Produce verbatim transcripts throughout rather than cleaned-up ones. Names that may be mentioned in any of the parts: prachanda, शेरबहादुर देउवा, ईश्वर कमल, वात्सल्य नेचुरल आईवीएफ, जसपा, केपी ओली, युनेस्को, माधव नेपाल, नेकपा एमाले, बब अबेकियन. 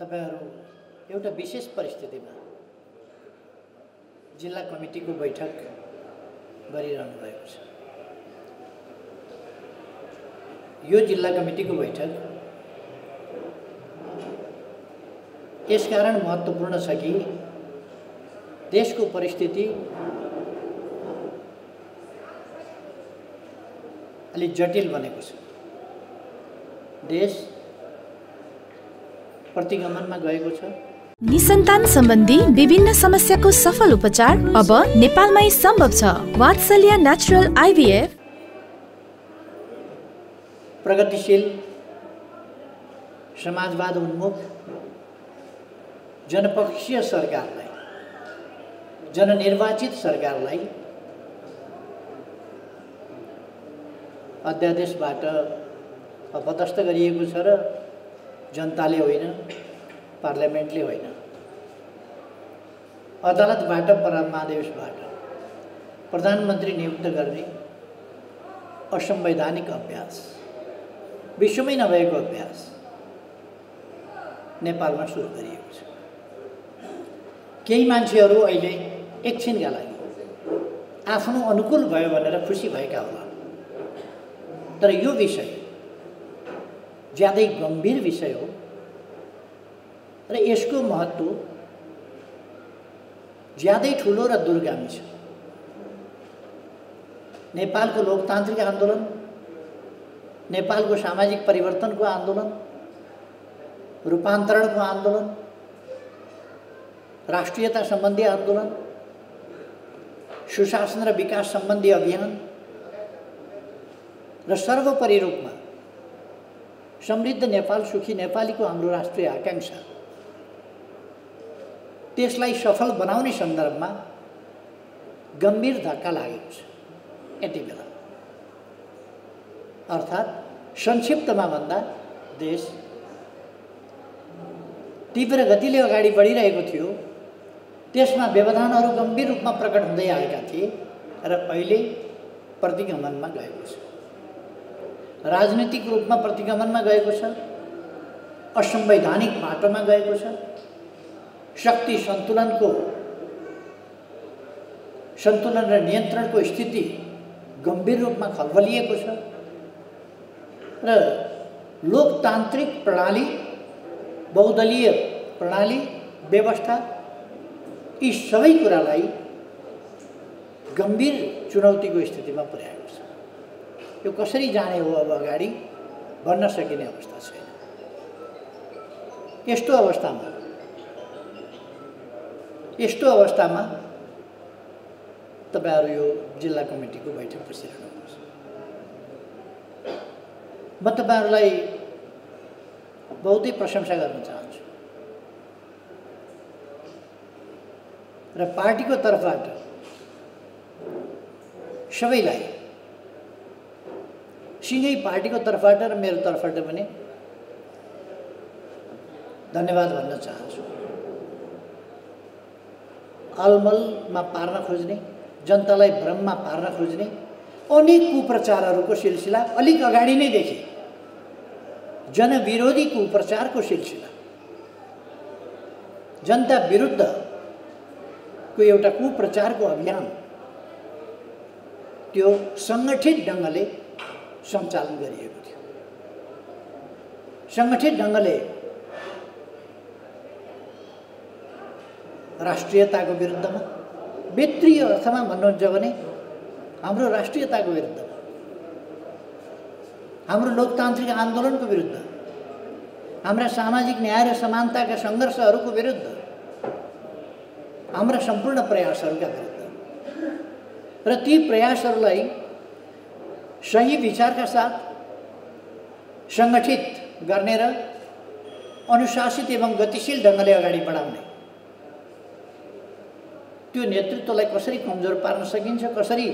तपाईहरु एउटा विशेष परिस्थितिमा जिल्ला कमिटीको बैठक गरिरहनु भएको छ। यो जिल्ला कमिटीको बैठक यसकारण महत्त्वपूर्ण छ कि देशको परिस्थिति अलि जटिल बनेको छ। देश प्रतिगमनमा गएको छ। निसन्तान सम्बन्धी विभिन्न समस्याको सफल उपचार अब नेपालमै सम्भव छ। वात्सल्य नेचुरल आईवीएफ प्रगतिशील समाजवाद उन्मुख जनपक्षीय सरकारलाई, जननिर्वाचित सरकारलाई अध्यादेशबाट अपदस्थ गरिएको छ र जनताले होइन, पार्लियामेन्टले होइन, अदालतबाट, परमादेशबाट प्रधानमन्त्री नियुक्त गर्ने असंवैधानिक अभ्यास, विश्वमै नभएको अभ्यास नेपालमा सुरु गरिएको छ। केही मान्छेहरू अहिले एकछिनका लागि आफ्नो अनुकूल भयो भनेर खुसी भएका होला, तर यो विषय ज्यादै गम्भीर विषय हो र यसको महत्त्व ज्यादै ठुलो र दूरगामी छ। नेपालको लोकतान्त्रिक आन्दोलन, नेपालको सामाजिक परिवर्तनको आन्दोलन, रूपान्तरणको आन्दोलन, राष्ट्रियता सम्बन्धी आन्दोलन, सुशासन र विकास सम्बन्धी अभियान र सर्वोपरि रूपमा समृद्ध नेपाल, सुखी नेपालीको हाम्रो राष्ट्रिय आकांक्षा, त्यसलाई सफल बनाउने सन्दर्भमा गम्भीर धक्का लागेको छ। यति बेला अर्थात् संक्षिप्तमा भन्दा देश तीव्र गतिले अगाडि बढिरहेको थियो, त्यसमा व्यवधानहरू गम्भीर रूपमा प्रकट हुँदै आएका थिए र अहिले प्रतिगमनमा गएको छ। राजनीतिक रूपमा प्रतिगमनमा गएको छ, असंवैधानिक बाटोमा गएको छ, शक्ति सन्तुलनको सन्तुलन र नियन्त्रणको स्थिति गम्भीर रूपमा खलबलिएको छ र लोकतान्त्रिक प्रणाली, बहुदलीय प्रणाली, व्यवस्था यी सबै कुरालाई गम्भीर चुनौतीको स्थितिमा पुर्याएको छ। यो कसरी जाने हो अब अगाडि भन्न सकिने अवस्था छैन। यस्तो अवस्थामा यस्तो अवस्थामा तपाईहरु यो जिल्ला कमिटीको बैठक बसिरहनुहोस्। म तपाईहरुलाई बहुतै प्रशंसा गर्न चाहन्छु र पार्टीको तर्फबाट सबैलाई, सिँगै पार्टीको तर्फबाट र मेरो तर्फबाट पनि धन्यवाद भन्न चाहन्छु। अलमलमा पार्न खोज्ने, जनतालाई भ्रममा पार्न खोज्ने अनेक कुप्रचारहरूको सिलसिला अलिक अगाडि नै देखे, जनविरोधी कुप्रचारको सिलसिला, जनता विरुद्धको एउटा कुप्रचारको अभियान त्यो सङ्गठित ढङ्गले सञ्चालन गरिएको थियो। सङ्गठित ढङ्गले राष्ट्रियताको विरुद्धमा, बेत्री अर्थमा भन्नुहुन्छ भने हाम्रो राष्ट्रियताको विरुद्धमा, हाम्रो लोकतान्त्रिक आन्दोलनको विरुद्ध, हाम्रा सामाजिक न्याय र समानताका सङ्घर्षहरूको विरुद्ध, हाम्रा सम्पूर्ण प्रयासहरूका विरुद्ध र ती प्रयासहरूलाई सही विचारका साथ सङ्गठित गर्ने र अनुशासित एवं गतिशील ढङ्गले अगाडि बढाउने, त्यो नेतृत्वलाई कसरी कमजोर पार्न सकिन्छ, कसरी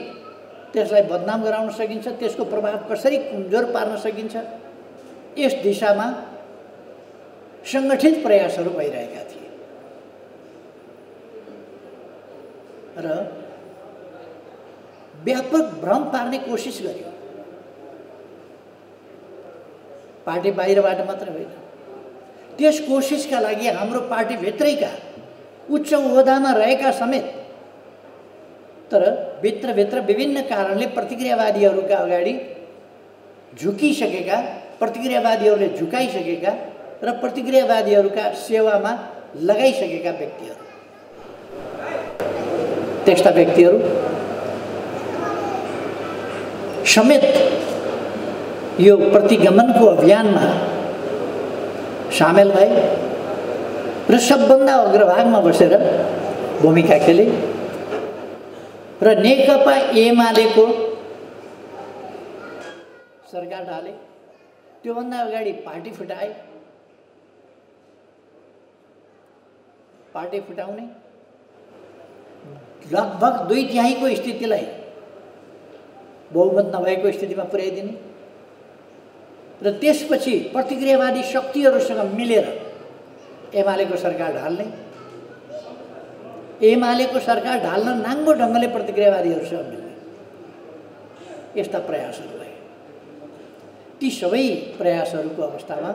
त्यसलाई बदनाम गराउन सकिन्छ, त्यसको प्रभाव कसरी कमजोर पार्न सकिन्छ, यस दिशामा सङ्गठित प्रयासहरू भइरहेका थिए र व्यापक भ्रम पार्ने कोसिस गरियो। पार्टी बाहिरबाट मात्र होइन, त्यस कोसिसका लागि हाम्रो पार्टी भित्रैका उच्च ओहदामा रहेका समेत तर भित्रभित्र विभिन्न कारणले प्रतिक्रियावादीहरूका अगाडि झुकिसकेका, प्रतिक्रियावादीहरूले झुकाइसकेका र प्रतिक्रियावादीहरूका सेवामा लगाइसकेका व्यक्तिहरू, त्यस्ता व्यक्तिहरू समेत यो प्रतिगमनको अभियानमा सामेल भए र सबभन्दा अग्रभागमा बसेर भूमिका खेले र नेकपा एमालेको सरकार डाले, त्योभन्दा अगाडि पार्टी फुटाए। पार्टी फुटाउने लगभग दुई तिहाईको स्थितिलाई बहुमत नभएको स्थितिमा पुर्याइदिने र त्यसपछि प्रतिक्रियावादी शक्तिहरूसँग मिलेर एमालेको सरकार ढाल्ने, एमालेको सरकार ढाल्न नाङ्गो ढङ्गले प्रतिक्रियावादीहरूसँग मिल्ने, यस्ता प्रयासहरू भए। ती सबै प्रयासहरूको अवस्थामा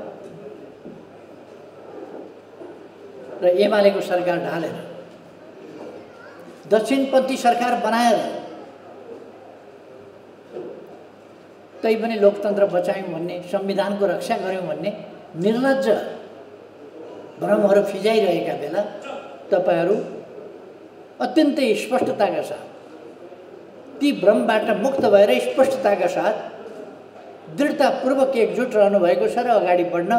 र एमालेको सरकार ढालेर दक्षिणपन्थी सरकार बनाएर तैपनि लोकतन्त्र बचायौं भन्ने, संविधानको रक्षा गर्यौं भन्ने निर्लज्ज भ्रमहरू फिजाइरहेका बेला तपाईहरू अत्यन्तै स्पष्टताका साथ, ती भ्रमबाट मुक्त भएर स्पष्टताका साथ दृढतापूर्वक एकजुट रहनुभएको छ र अगाडि बढ्न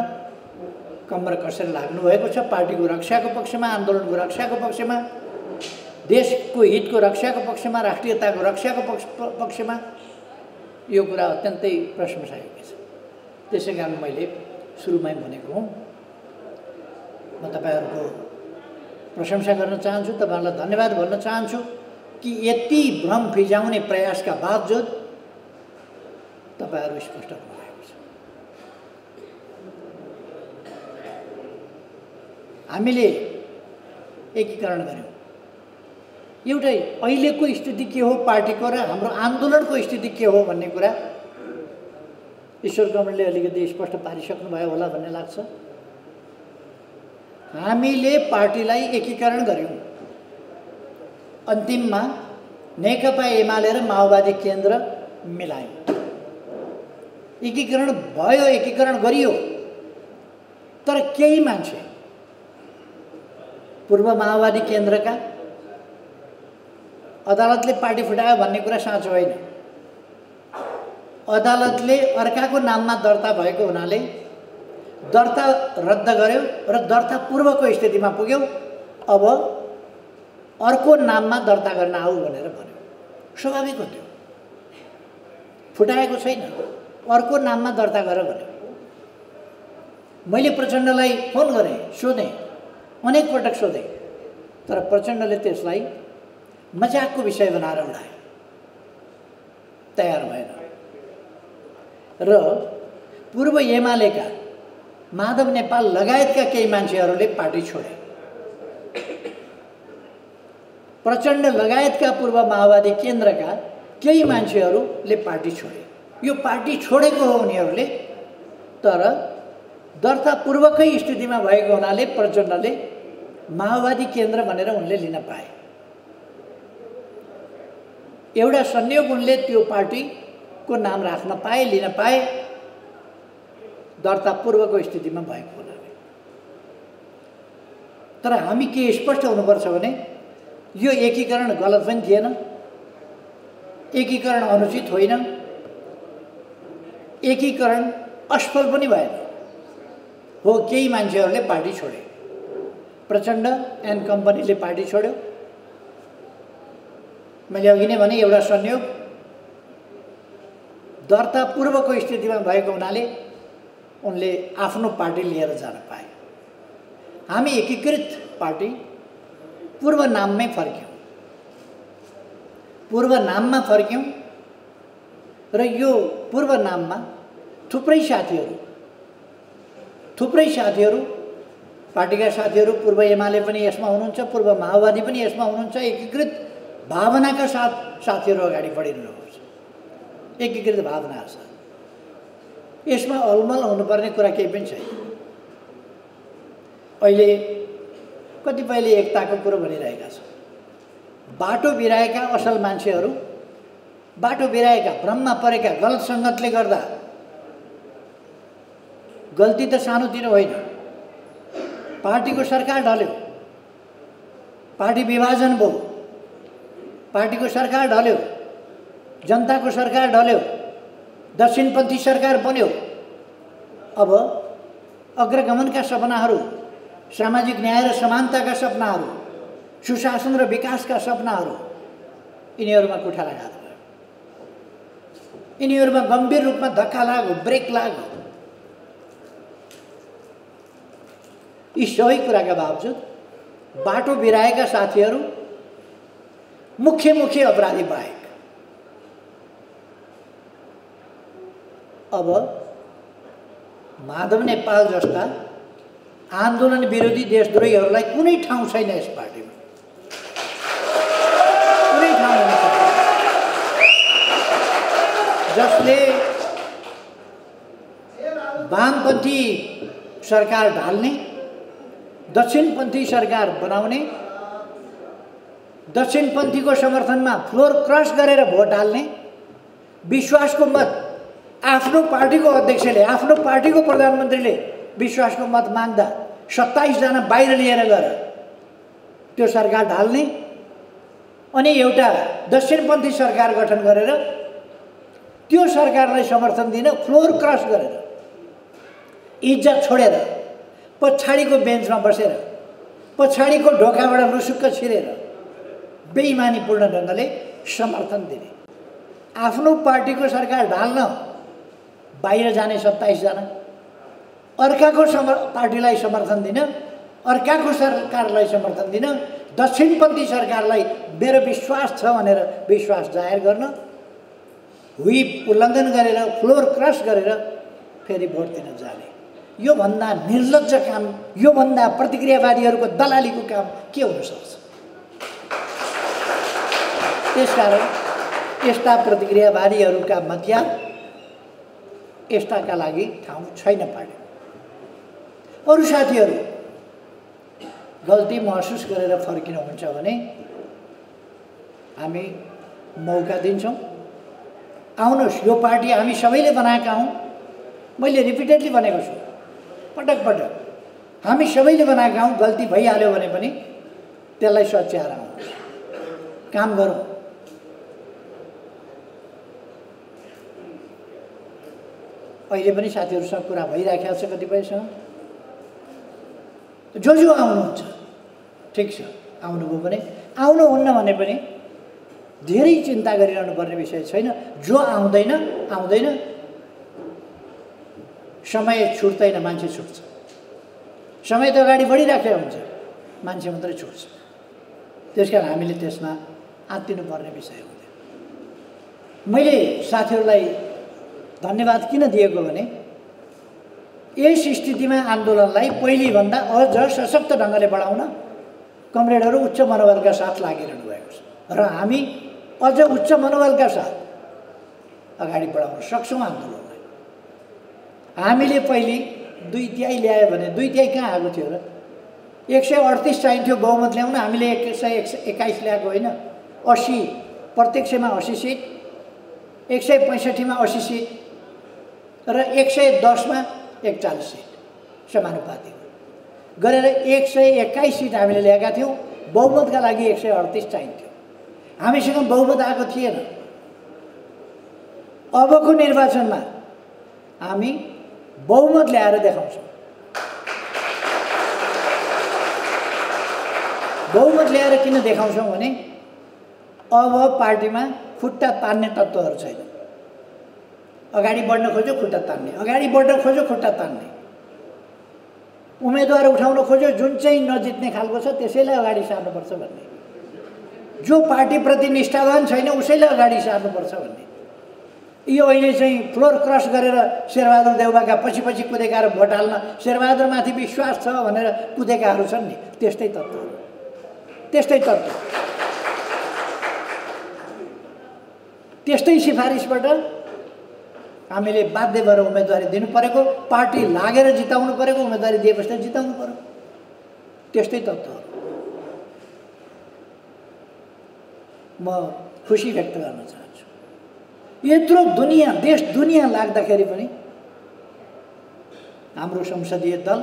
कम्मर कसेर लाग्नुभएको छ। पार्टीको रक्षाको पक्षमा, आन्दोलनको रक्षाको पक्षमा, देशको हितको रक्षाको पक्षमा, राष्ट्रियताको रक्षाको पक्ष पक्षमा यो कुरा अत्यन्तै प्रशंसायोग्य छ। त्यसै कारण मैले सुरुमै भनेको हुँ, म तपाईहरूको प्रशंसा गर्न चाहन्छु, तपाईहरूलाई धन्यवाद भन्न चाहन्छु कि यति भ्रम फिजाउने प्रयासका बावजुद तपाईहरू स्पष्ट हुनुभएको छ। हामीले एकीकरण गर्यौँ। एउटा अहिलेको स्थिति के हो पार्टीको र हाम्रो आन्दोलनको स्थिति के हो भन्ने कुरा ईश्वर कमलले अलिकति स्पष्ट पारिसक्नुभयो होला भन्ने लाग्छ। हामीले पार्टीलाई एकीकरण गर्यौँ। अन्तिममा नेकपा एमाले र माओवादी केन्द्र मिलायौँ। एकीकरण भयो, एकीकरण गरियो, तर केही मान्छे पूर्व माओवादी केन्द्रका अदालतले पार्टी फुटायो भन्ने कुरा साँचो होइन। अदालतले अर्काको नाममा दर्ता भएको हुनाले दर्ता रद्द गर्यो र दर्ता पूर्वको स्थितिमा पुग्यो, अब अर्को नाममा दर्ता गर्न आऊ भनेर भन्यो। स्वाभाविक हो त्यो, फुटाएको छैन, अर्को नाममा दर्ता गर भन्यो। मैले प्रचण्डलाई फोन गरेँ, सोधेँ, अनेक पटक सोधेँ, तर प्रचण्डले त्यसलाई मजाकको विषय बनाएर उडाए, तयार भएन। र पूर्व एमालेका माधव नेपाल लगायतका केही मान्छेहरूले पार्टी छोडे। प्रचण्ड लगायतका पूर्व माओवादी केन्द्रका केही मान्छेहरूले पार्टी छोडे। यो पार्टी छोडेको हो उनीहरूले, तर दर्तापूर्वकै स्थितिमा भएको हुनाले प्रचण्डले माओवादी केन्द्र भनेर उनले लिन पाए। एउटा संयोग उनले त्यो पार्टीको नाम राख्न पाए, लिन पाए, दर्तापूर्वको स्थितिमा भएको हुनाले। तर हामी के स्पष्ट हुनुपर्छ भने यो एकीकरण गलत पनि थिएन, एकीकरण अनुचित होइन, एकीकरण असफल पनि भएन। हो, केही मान्छेहरूले पार्टी छोडे, प्रचण्ड एन्ड कम्पनीले पार्टी छोड्यो। मैले अघि नै भने एउटा संयोग दर्तापूर्वको स्थितिमा भएको हुनाले उनले आफ्नो पार्टी लिएर जान पाए। हामी एकीकृत पार्टी पूर्व नाममै फर्क्यौँ, पूर्व नाममा फर्क्यौँ र यो पूर्व नाममा थुप्रै साथीहरू थुप्रै साथीहरू पार्टीका साथीहरू, पूर्व एमाले पनि यसमा हुनुहुन्छ, पूर्व माओवादी पनि यसमा हुनुहुन्छ, एकीकृत भावनाका साथ साथीहरू अगाडि बढिरहनुहुन्छ। एकीकृत भावनाका साथ यसमा अलमल हुनुपर्ने कुरा केही पनि छैन। अहिले कतिपयले एकताको कुरा भनिरहेका छन्। बाटो बिराएका असल मान्छेहरू, बाटो बिराएका भ्रममा परेका गलत संगतले गर्दा, गल्ती त सानोतिर होइन, पार्टीको सरकार ढल्यो, पार्टी विभाजन भयो, पार्टीको सरकार ढल्यो, जनताको सरकार ढल्यो, दक्षिणपन्थी सरकार बन्यो। अब अग्रगमनका सपनाहरू, सामाजिक न्याय र समानताका सपनाहरू, सुशासन र विकासका सपनाहरू यिनीहरुमा कुठा लगाएको छ। यिनीहरुमा गम्भीर रूपमा धक्का लाग्यो, ब्रेक लाग्यो। यी सबै कुराका बावजुद बाटो बिराएका साथीहरू मुख्य मुख्य अपराधी बाहेक अब माधव नेपाल जस्ता आंदोलन विरोधी देशद्रोहीहरूलाई कुनै ठाउँ छैन यस पार्टीमा, कुनै ठाउँ छैन जसले वामपन्थी सरकार ढाल्ने, दक्षिणपन्थी सरकार बनाउने, दक्षिणपन्थी को समर्थन में फ्लोर क्रस गरेर भोट हाल्ने, विश्वास को मत आफ्नो पार्टी को अध्यक्षले, आफ्नो पार्टी को प्रधानमन्त्रीले विश्वास को मत माग्दा सत्ताईस जना बाहिर लिएर गएर त्यो सरकार ढाल्ने अनि एउटा दक्षिणपन्थी सरकार गठन गरेर त्यो सरकारलाई समर्थन दिन फ्लोर क्रस गरेर इज्जत छोडेर पछाडीको बेन्चमा बसेर पछाडीको ढोकाबाट लुसुक्क छिरेर बेइमानीपूर्ण ढंगले समर्थन दिने, आफ्नो पार्टीको सरकार ढाल्न बाहिर जाने सत्ताईस जना, अर्काको पार्टीलाई समर्थन दिन, अर्काको सरकारलाई समर्थन दिन, दक्षिणपन्थी सरकारलाई मेरो विश्वास छ भनेर विश्वास जाहेर गर्न, व्हिप उल्लङ्घन गरेर फ्लोर क्रस गरेर फेरि भोट दिन जाने। यो भन्दा निर्लज्ज काम, यो भन्दा प्रतिक्रियावादीहरुको दलालीको काम के हुन सक्छ? त्यसकारण यस्ता प्रतिक्रियावादीहरुका मध्य यस्ताका लागि ठाउँ छैन पार्टी। अरु साथीहरु गल्ती महसुस गरेर फर्किनु हुन्छ भने हामी मौका दिन्छौं, आउनुस्, यो पार्टी हामी सबैले बनाएका हौं। मैले रिपिटेडली भनेको छु, पटक पटक हामी सबैले बनाएका हौं। गल्ती भइहाल्यो भने पनि त्यसलाई सच्याएर आउँ, काम गरौँ। अहिले पनि साथीहरुसँग कुरा भइराखेको छ कतिपयसँग। जो जो आउनुहुन्छ ठीक छ, आउनुभयो भने आउनुहुन्न भने पनि धेरै चिन्ता गरिरहनु पर्ने विषय छैन। जो आउँदैन आउँदैन, समय छुट्दैन, मान्छे छुट्छ। समय त अगाडि बढिराखेको हुन्छ, मान्छे मात्रै छुट्छ। त्यसकारण हामीले त्यसमा आत्तिनु पर्ने विषय हुँदैन। मैले साथीहरूलाई धन्यवाद किन दिएको भने यस स्थितिमा आन्दोलनलाई पहिलेभन्दा अझ सशक्त ढंगले बढाउन कमरेडहरू उच्च मनोबलका साथ लागिरहनु भएको छ र हामी अझ उच्च मनोबलका साथ अगाडि बढाउन सक्छौं आन्दोलनलाई। हामीले पहिले दुई तिहाई ल्यायो भने दुई तिहाई कहाँ आएको थियो र? एक सय अडतिस चाहिन्थ्यो बहुमत ल्याउन, हामीले एक सय एक्काइस ल्याएको होइन। अस्सी प्रत्यक्षमा अस्सी सीट, एक सय पैंसठीमा अस्सी सीट र एक सय दसमा एकचालीस सीट समानुपाती गरेर एक सय एक्काइस सीट हामीले ल्याएका थियौँ। बहुमतका लागि एक सय अडतिस चाहिन्थ्यो, हामीसँग बहुमत आएको थिएन। अबको निर्वाचनमा हामी बहुमत ल्याएर देखाउँछौँ, बहुमत ल्याएर किन देखाउँछौँ भने अब पार्टीमा खुट्टा तान्ने तत्त्वहरू छैन। अगाडि बढ्न खोज्यो खुट्टा तान्ने, अगाडि बढ्न खोज्यो खुट्टा तान्ने। उम्मेदवार उठाउन खोज्यो जुन चाहिँ नजित्ने खालको छ त्यसैलाई अगाडि सार्नुपर्छ भन्ने, जो पार्टीप्रति निष्ठावान छैन उसैलाई अगाडि सार्नुपर्छ भन्ने। यो अहिले चाहिँ फ्लोर क्रस गरेर शेरबहादुर देउवाका पछि पछि कुदेका र भोट हाल्न शेरबहादुरमाथि विश्वास छ भनेर कुदेकाहरू छन् नि, त्यस्तै तत्त्व त्यस्तै तत्त्व त्यस्तै सिफारिसबाट हामीले बाध्य भएर उम्मेदवारी दिनु परेको, पार्टी लागेर जिताउनु परेको, उम्मेदवारी दिएपछि जिताउनु पर्यो। त्यस्तै तत्त्वहरु म खुशी व्यक्त गर्न चाहन्छु। यत्रो दुनिया देश दुनिया लाग्दाखेरि पनि हाम्रो संसदीय दल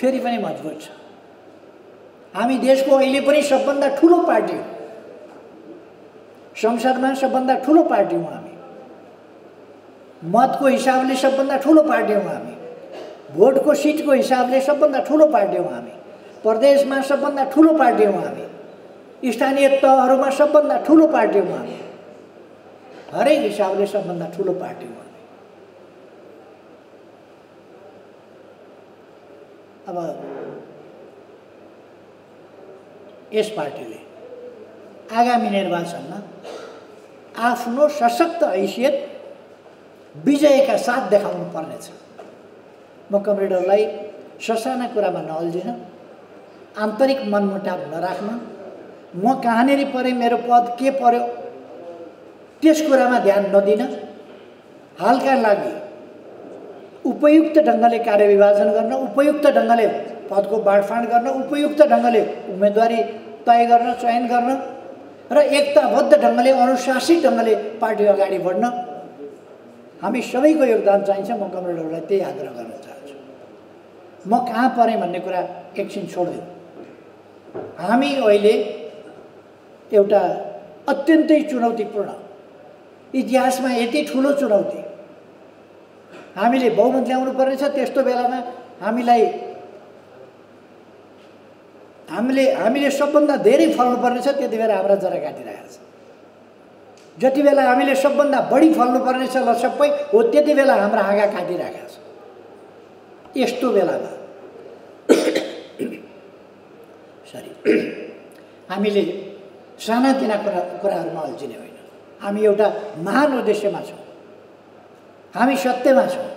फेरि पनि मजबुत छ। हामी देशको अहिले पनि सबभन्दा ठूलो पार्टी हो, संसदमा सबभन्दा ठूलो पार्टी हौं हामी, मतको हिसाबले सबभन्दा ठूलो पार्टी हौं हामी, भोटको सीटको हिसाबले सबभन्दा ठूलो पार्टी हौं हामी, प्रदेशमा सबभन्दा ठूलो पार्टी हौं हामी, स्थानीय तहहरुमा सबभन्दा ठूलो पार्टी हौं हामी, हरेक हिसाबले सबभन्दा ठूलो पार्टी हौं। अब यस पार्टीले आगामी निर्वाचनमा आफ्नो सशक्त हैसियत विजयका साथ देखाउनु पर्नेछ। म कमरेडहरुलाई ससाना कुरामा नअल्झिन, आन्तरिक मनमुटाव नराख्न, म कहाँनेरि परे, मेरो पद के पर्यो त्यस कुरामा ध्यान नदिन, हालका लागि उपयुक्त ढंगले कार्यविभाजन गर्न, उपयुक्त ढंगले पदको बाँडफाँड गर्न, उपयुक्त ढंगले उम्मेदवारी तय गर्न, चयन गर्न र एकताबद्ध ढंगले अनुशासित ढंगले पार्टी अगाडि बढ्न हामी सबैको योगदान चाहिन्छ। म कमरेडहरुलाई त्यही आग्रह गर्न चाहन्छु। म कहाँ परे भन्ने कुरा एकछिन छोड्दिनु। हामी अहिले एउटा अत्यन्तै चुनौतीपूर्ण, इतिहासमा यति ठूलो चुनौती हामीले बहुमत ल्याउनु पर्नेछ। त्यस्तो बेलामा हामीलाई हामीले हामीले सबभन्दा धेरै फल्नु पर्नेछ। त्यति बेला हाम्रा जरा काटिरहेको छ। जति बेला हामीले सबभन्दा बढी फल्नु पर्नेछ ल सबै हो, त्यति बेला हाम्रा आँगा काटिरहेको छ। यस्तो बेलामा सरी हामीले सानातिना कुरा कुराहरूमा अल्झिने होइन। हामी एउटा महान उद्देश्यमा छौँ, हामी सत्यमा छौँ।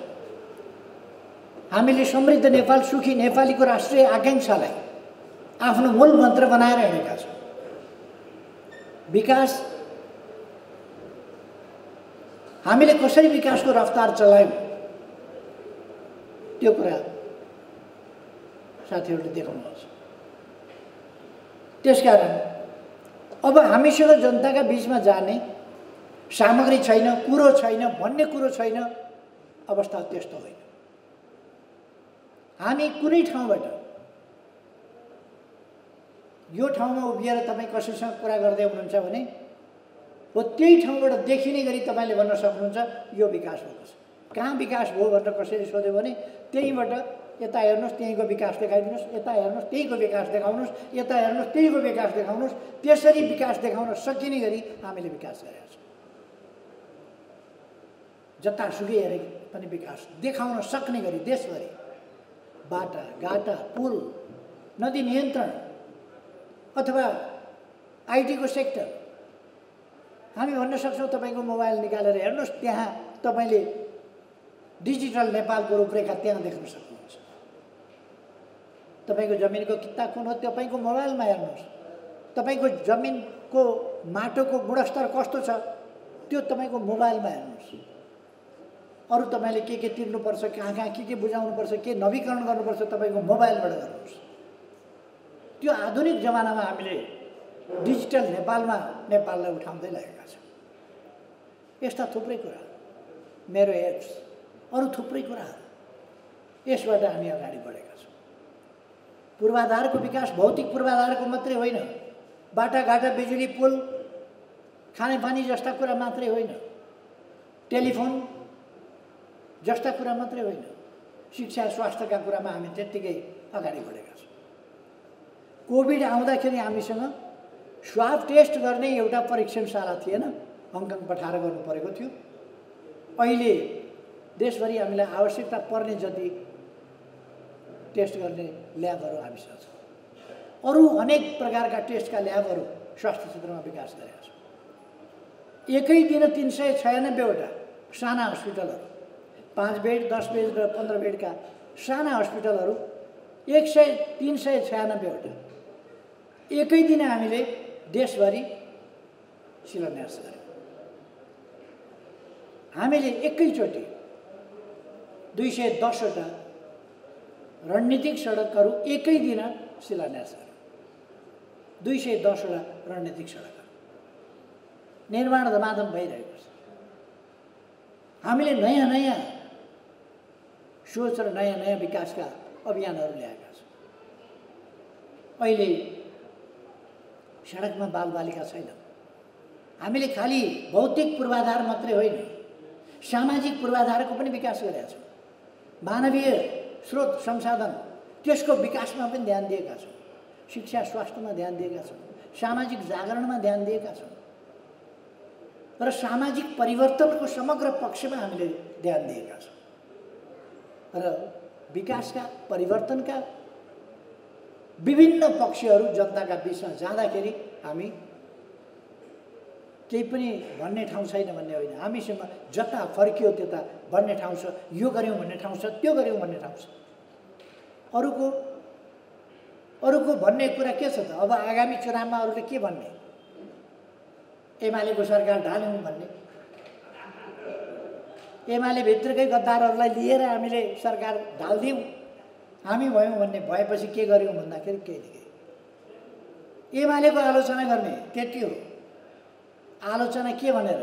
हामीले समृद्ध नेपाल, सुखी नेपालीको राष्ट्रिय आकांक्षालाई आफ्नो मूल मन्त्र बनाएर हिँडेका छौँ। विकास हामीले कसरी विकासको रफ्तार चलायौँ त्यो कुरा साथीहरूले देख्नुहुन्छ। त्यसकारण अब हामीसँग जनताका बीचमा जाने सामग्री छैन, कुरो छैन भन्ने कुरो छैन, अवस्था त्यस्तो होइन। हामी कुनै ठाउँबाट यो ठाउँमा उभिएर तपाईँ कसैसँग कुरा गर्दै हुनुहुन्छ भने हो त्यही ठाउँबाट देखिने गरी तपाईँले भन्न सक्नुहुन्छ यो विकास भएको छ। कहाँ विकास भयो भनेर कसैले सोध्यो भने त्यहीबाट यता हेर्नुहोस् त्यहीको विकास देखाइदिनुहोस्, यता हेर्नुहोस् त्यहीको विकास देखाउनुहोस्, यता हेर्नुहोस् त्यहीको विकास देखाउनुहोस्। त्यसरी विकास देखाउन सकिने गरी हामीले विकास गरेका छौँ। जतासुकै हेरे पनि विकास देखाउन सक्ने गरी देशभरि बाटा घाटा पुल नदी नियन्त्रण अथवा आईटीको सेक्टर हामी भन्न सक्छौँ। तपाईको मोबाइल निकालेर हेर्नुस्, त्यहाँ तपाईले डिजिटल नेपालको रूपरेखा त्यहाँ देख्न सक्नुहुन्छ। तपाईको जमिनको किता कुन हो तपाईको मोबाइलमा हेर्नुस्, तपाईको जमिनको माटोको गुणस्तर कस्तो छ त्यो तपाईको मोबाइलमा हेर्नुस्। अरु तपाईले के के तिर्नुपर्छ, कहाँ कहाँ के के बुझाउनुपर्छ, के नवीकरण गर्नुपर्छ तपाईको मोबाइलबाट गर्नुहोस्। त्यो आधुनिक जमानामा हामीले डिजिटल नेपालमा नेपाललाई उठाउँदै लागेका छौँ। यस्ता थुप्रै कुरा, मेरो एप्स, अरू थुप्रै कुराहरू यसबाट हामी अगाडि बढेका छौँ। पूर्वाधारको विकास भौतिक पूर्वाधारको मात्रै होइन, बाटाघाटा बिजुली पुल खानेपानी जस्ता कुरा मात्रै होइन, टेलिफोन जस्ता कुरा मात्रै होइन, शिक्षा स्वास्थ्यका कुरामा हामी त्यत्तिकै अगाडि बढेका छौँ। कोभिड आउँदाखेरि हामीसँग स्वाब टेस्ट गर्ने एउटा परीक्षणशाला थिएन, हङकङ पठाएर गर्नु परेको थियो। अहिले देशभरि हामीलाई आवश्यकता पर्ने जति टेस्ट गर्ने ल्याबहरू हामीसँग छ। अरू अनेक प्रकारका टेस्टका ल्याबहरू स्वास्थ्य क्षेत्रमा विकास गरेका छौँ। एकै दिन तिन सय छयानब्बेवटा साना हस्पिटलहरू, पाँच बेड, दस बेड र पन्ध्र बेडका साना हस्पिटलहरू एक सय तीन सय छयानब्बेवटा एकै दिन हामीले देशभरि शिलान्यास गर्यौँ। हामीले एकैचोटि दुई सय दसवटा रणनीतिक सडकहरू एकै दिन शिलान्यास गर्यो। दुई सय दसवटा रणनीतिक सडक निर्माण धमाधम भइरहेको छ। हामीले नयाँ नयाँ सोच र नयाँ नयाँ विकासका अभियानहरू ल्याएका छौँ। अहिले सडकमा बालबालिका छैनन्। हामीले खाली भौतिक पूर्वाधार मात्रै होइन, सामाजिक पूर्वाधारको पनि विकास गरेका छौँ। मानवीय स्रोत संसाधन त्यसको विकासमा पनि ध्यान दिएका छौँ। शिक्षा स्वास्थ्यमा ध्यान दिएका छौँ, सामाजिक जागरणमा ध्यान दिएका छौँ र सामाजिक परिवर्तनको समग्र पक्षमा हामीले ध्यान दिएका छौँ र विकासका परिवर्तनका विभिन्न पक्षहरू जनताका बीचमा जाँदाखेरि हामी केही पनि भन्ने ठाउँ छैन भन्ने होइन। हामीसँग जता फर्कियो त्यता भन्ने ठाउँ छ, यो गर्यौँ भन्ने ठाउँ छ, त्यो गर्यौँ भन्ने ठाउँ छ। अरूको अरूको भन्ने कुरा के छ त? अब आगामी चुनावमा अरूले के भन्ने? एमालेको सरकार ढाल्यौँ भन्ने, एमाले भित्रकै गद्दारहरूलाई लिएर हामीले सरकार ढाल्दियौँ, हामी भयौँ भन्ने। भएपछि के गर्यौँ भन्दाखेरि केही न केही एमालेको आलोचना गर्ने। त्यति हो आलोचना के भनेर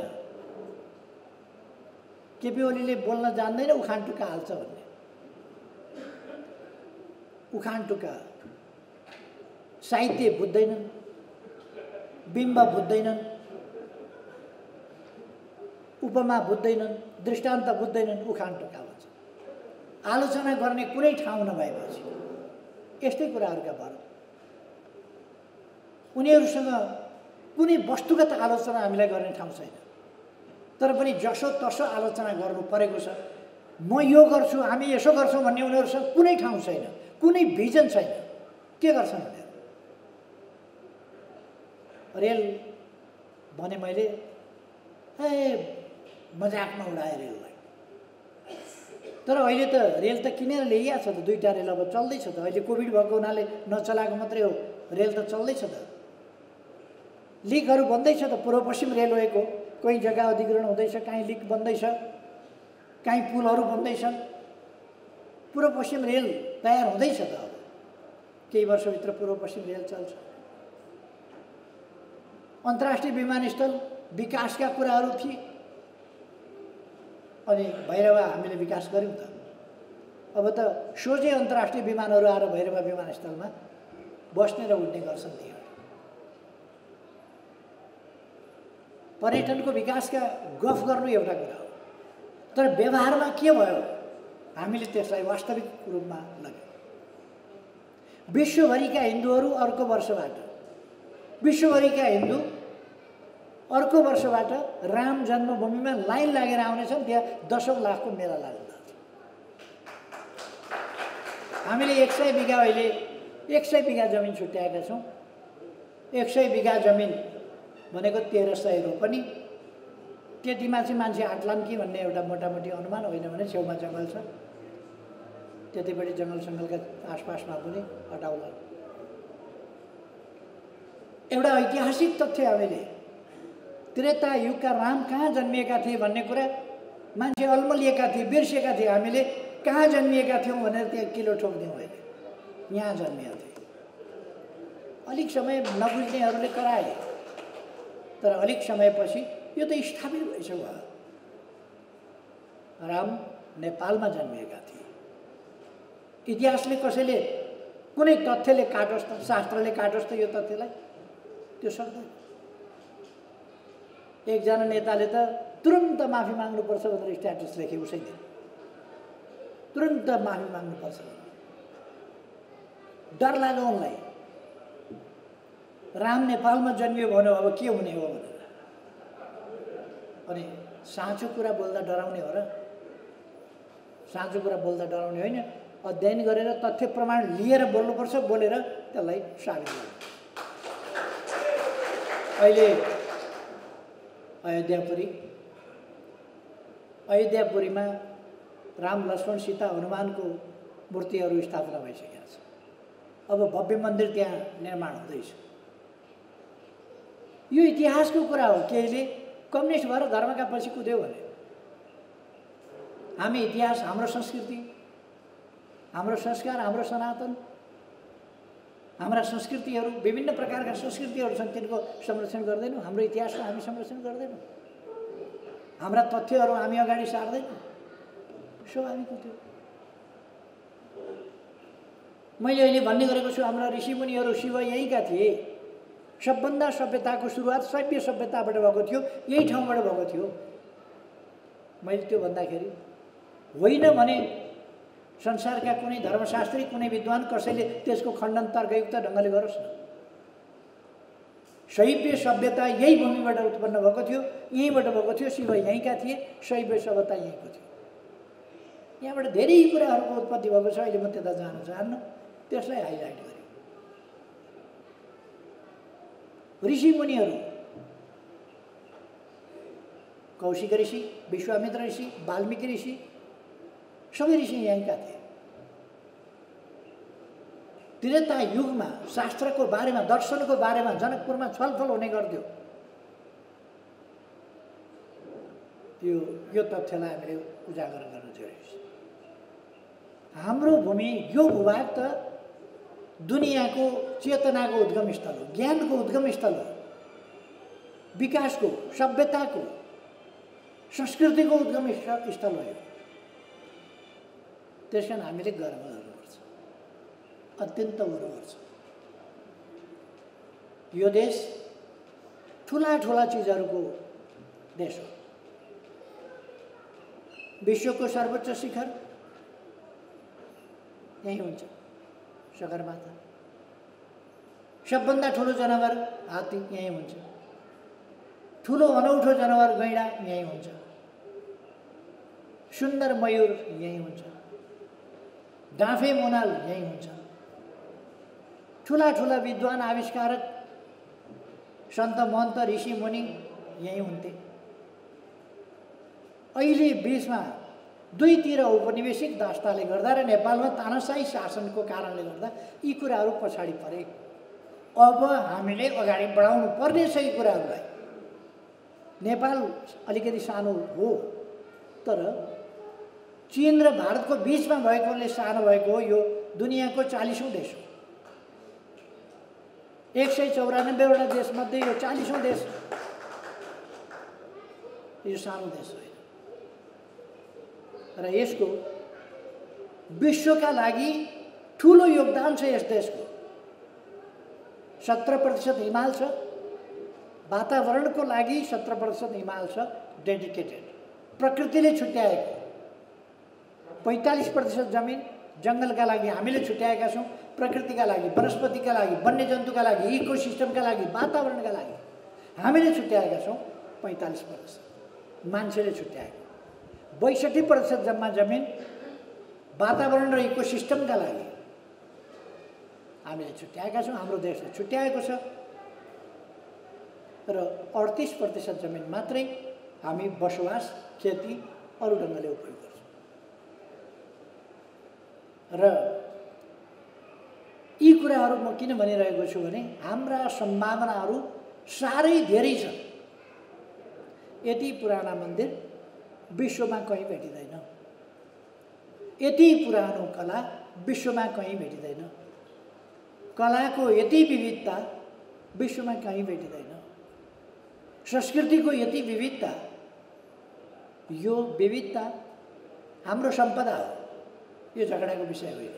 केपी ओलीले बोल्न जान्दैन, उखान टुक्का हाल्छ भन्ने। उखान टुक्का साहित्य बुझ्दैनन्, बिम्ब बुझ्दैनन्, उपमा बुझ्दैनन्, दृष्टान्त बुझ्दैनन्, उखान टुक्का भन्छ। आलोचना गर्ने कुनै ठाउँ नभएपछि यस्तै कुराहरूका भर उनीहरूसँग कुनै वस्तुगत आलोचना हामीलाई गर्ने ठाउँ छैन। तर पनि जसो तसो आलोचना गर्नु परेको छ। म यो गर्छु, हामी यसो गर्छौँ भन्ने उनीहरूसँग कुनै ठाउँ छैन, कुनै भिजन छैन। के गर्छन् उनीहरू? रेल भने मैले ए मजाकमा उडाएँ रेललाई। तर अहिले त रेल त किनेर ल्याइएको छ त, दुईवटा रेल अब चल्दैछ त। अहिले कोभिड भएको हुनाले नचलाएको मात्रै हो, रेल त चल्दैछ त। लिकहरू बन्दैछ त, पूर्व पश्चिम रेलवेको कोही जग्गा अधिग्रहण हुँदैछ, कहीँ लिक बन्दैछ, कहीँ पुलहरू बन्दैछन्। पूर्व पश्चिम रेल तयार हुँदैछ त। अब केही वर्षभित्र पूर्व पश्चिम रेल चल्छ। अन्तर्राष्ट्रिय विमानस्थल विकासका कुराहरू थिए अनि भैरवा हामीले विकास गऱ्यौँ त। अब त सोझै अन्तर्राष्ट्रिय विमानहरू आएर भैरवा विमानस्थलमा बस्ने र उड्ने गर्छन्। थियो पर्यटनको विकासका गफ गर्नु एउटा कुरा हो, तर व्यवहारमा के भयो? हामीले त्यसलाई वास्तविक रूपमा लग्यौँ। विश्वभरिका हिन्दूहरू अर्को वर्षबाट विश्वभरिका हिन्दू अर्को वर्षबाट राम जन्मभूमिमा लाइन लागेर आउनेछन्। त्यहाँ दसौँ लाखको मेला लाग्छ। हामीले एक सय बिघा अहिले एक सय बिघा जमिन छुट्याएका छौँ। एक सय बिघा जमिन भनेको तेह्र सय रोपनी। त्यतिमा चाहिँ मान्छे आँट्लान् कि भन्ने एउटा मोटामोटी अनुमान, होइन भने छेउमा जङ्गल छ, त्यतिपट्टि जङ्गल सङ्गलका आसपासमा पनि हटाउलान्। एउटा ऐतिहासिक तथ्य हामीले त्रेता युगका राम कहाँ जन्मिएका थिए भन्ने कुरा मान्छे अल्मलिएका थिए, बिर्सिएका थिए। हामीले कहाँ जन्मिएका थियौँ भनेर त्यहाँ किलो ठोक्दियौँ, अहिले यहाँ जन्मिएका थिए। अलिक समय नबुझ्नेहरूले कराए, तर अलिक समयपछि यो त स्थापित भइसक्यो। राम नेपालमा जन्मिएका थिए। इतिहासले कसैले कुनै तथ्यले काटोस् त, शास्त्रले काटोस् त यो तथ्यलाई, त्यो सक्दैन। एकजना नेताले त तुरन्त माफी माग्नुपर्छ भनेर स्ट्याटस लेखे उसै दिन, तुरन्त माफी माग्नुपर्छ, डर लाग्यो उनलाई। राम नेपालमा जन्मियो भन्यो, अब के हुने हो भनेर। अनि साँचो कुरा बोल्दा डराउने हो र? साँचो कुरा बोल्दा डराउने होइन, अध्ययन गरेर तथ्य प्रमाण लिएर बोल्नुपर्छ, बोलेर त्यसलाई साबित गर्नु। अहिले अयोध्यापुरी अयोध्यापुरीमा राम लक्ष्मण सीता हनुमानको मूर्तिहरू स्थापना भइसकेका छ। अब भव्य मन्दिर त्यहाँ निर्माण हुँदैछ। यो इतिहासको कुरा हो। केहीले कम्युनिस्ट भएर धर्मका पछि कुद्यो भने हामी इतिहास, हाम्रो संस्कृति, हाम्रो संस्कार, हाम्रो सनातन, हाम्रा संस्कृतिहरू, विभिन्न प्रकारका संस्कृतिहरू छन्, तिनको संरक्षण गर्दैनौँ, हाम्रो इतिहासको हामी संरक्षण गर्दैनौँ, हाम्रा तथ्यहरू हामी अगाडि सार्दैनौँ। स्वाभाविक हो त्यो। मैले अहिले भन्ने गरेको छु, हाम्रा ऋषिमुनिहरू शिव यहीँका थिए। सबभन्दा सभ्यताको सुरुवात शैव सभ्यताबाट भएको थियो, यही ठाउँबाट भएको थियो। मैले त्यो भन्दाखेरि होइन भने संसारका कुनै धर्मशास्त्री, कुनै विद्वान कसैले त्यसको खण्डन तर्कयुक्त ढङ्गले गरोस् न। शैव सभ्यता यही भूमिबाट उत्पन्न भएको थियो, यहीँबाट भएको थियो, शिव यहीँका थिए, शैव सभ्यता यहीँको थियो। यहाँबाट धेरै कुराहरूको उत्पत्ति भएको छ। अहिले म त्यता जान चाहन्न, त्यसलाई हाइलाइट गरेँ। ऋषिमुनिहरू कौशिक ऋषि, विश्वामित्र ऋषि, वाल्मीकि ऋषि, सबै ऋषि यहाँका थिए। त्रेता युगमा शास्त्रको बारेमा, दर्शनको बारेमा जनकपुरमा छलफल हुने गर्थ्यो। यो यो तथ्यलाई हामीले उजागर गर्न जरुरी। हाम्रो भूमि, यो भूभाग त दुनियाँको चेतनाको उद्गम स्थल हो, ज्ञानको उद्गम स्थल हो, विकासको, सभ्यताको, संस्कृतिको उद्गम स्थल हो। त्यस कारण हामीले गर्व गर्नुपर्छ, अत्यन्त गर्व गर्छ। यो देश ठुला ठुला चिजहरूको देश हो। विश्वको सर्वोच्च शिखर यही हुन्छ, सगरमाथा। सबभन्दा ठुलो जनावर हात्ती यही हुन्छ, ठुलो अनौठो जनावर गैँडा यही हुन्छ, सुन्दर मयूर यही हुन्छ, डाँफे मोनाल यही हुन्छ। ठुला ठुला विद्वान, आविष्कारक, सन्त महन्त, ऋषि मुनि यही हुन्थे। अहिले बीचमा दुईतिर औपनिवेशिक दास्ताले गर्दा र नेपालमा तानाशाही शासनको कारणले गर्दा यी कुराहरू पछाडि परे। अब हामीले अगाडि बढाउनु पर्ने छ यी कुराहरूलाई। नेपाल अलिकति सानो हो, तर चीन र भारतको बीचमा भएकोले सानो भएको हो। यो दुनियाँको चालीसौँ देश हो। एक सय चौरानब्बेवटा देशमध्ये यो चालीसौँ देश, यो सानो देश हो। र यसको विश्वका लागि ठुलो योगदान छ। यस देशको सत्र प्रतिशत हिमाल छ, वातावरणको लागि सत्र प्रतिशत हिमाल छ, डेडिकेटेड, प्रकृतिले छुट्याएको। पैंतालीस प्रतिशत जमिन जङ्गलका लागि हामीले छुट्याएका छौँ, प्रकृतिका लागि, वनस्पतिका लागि, वन्यजन्तुका लागि, इकोसिस्टमका लागि, वातावरणका लागि हामीले छुट्याएका छौँ पैंतालीस प्रतिशत मान्छेले छुट्याएको। बैसठी प्रतिशत जम्मा जमिन वातावरण र इकोसिस्टमका लागि हामीले छुट्याएका छौँ, हाम्रो देशले छुट्याएको छ। र अडतिस प्रतिशत जमिन मात्रै हामी बसोबास, खेती, अरू ढङ्गले उपयोग गर्छौँ। र यी कुराहरू म किन भनिरहेको छु भने हाम्रा सम्भावनाहरू साह्रै धेरै छन्। यति पुराना मन्दिर विश्वमा कहीँ भेटिँदैन, यति पुरानो कला विश्वमा कहीँ भेटिँदैन, कलाको यति विविधता विश्वमा कहीँ भेटिँदैन, संस्कृतिको यति विविधता। यो विविधता हाम्रो सम्पदा हो, यो झगडाको विषय होइन।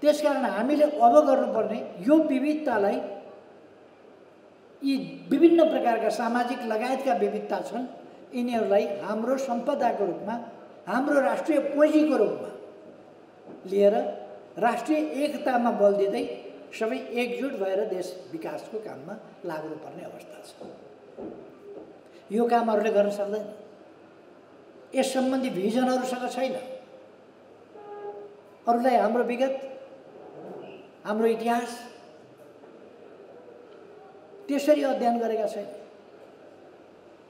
त्यसकारण हामीले अब गर्नुपर्ने यो विविधतालाई, यी विभिन्न प्रकारका सामाजिक लगायतका विविधता छन्, यिनीहरूलाई हाम्रो सम्पदाको रूपमा, हाम्रो राष्ट्रिय पुँजीको रूपमा लिएर राष्ट्रिय एकतामा बल दिँदै सबै एकजुट भएर देश विकासको काममा लाग्नुपर्ने अवस्था छ। यो कामहरूले गर्न सक्दैन, यस सम्बन्धी भिजनहरूसँग छैन। अरूलाई हाम्रो विगत, हाम्रो इतिहास त्यसरी अध्ययन गरेका छैन।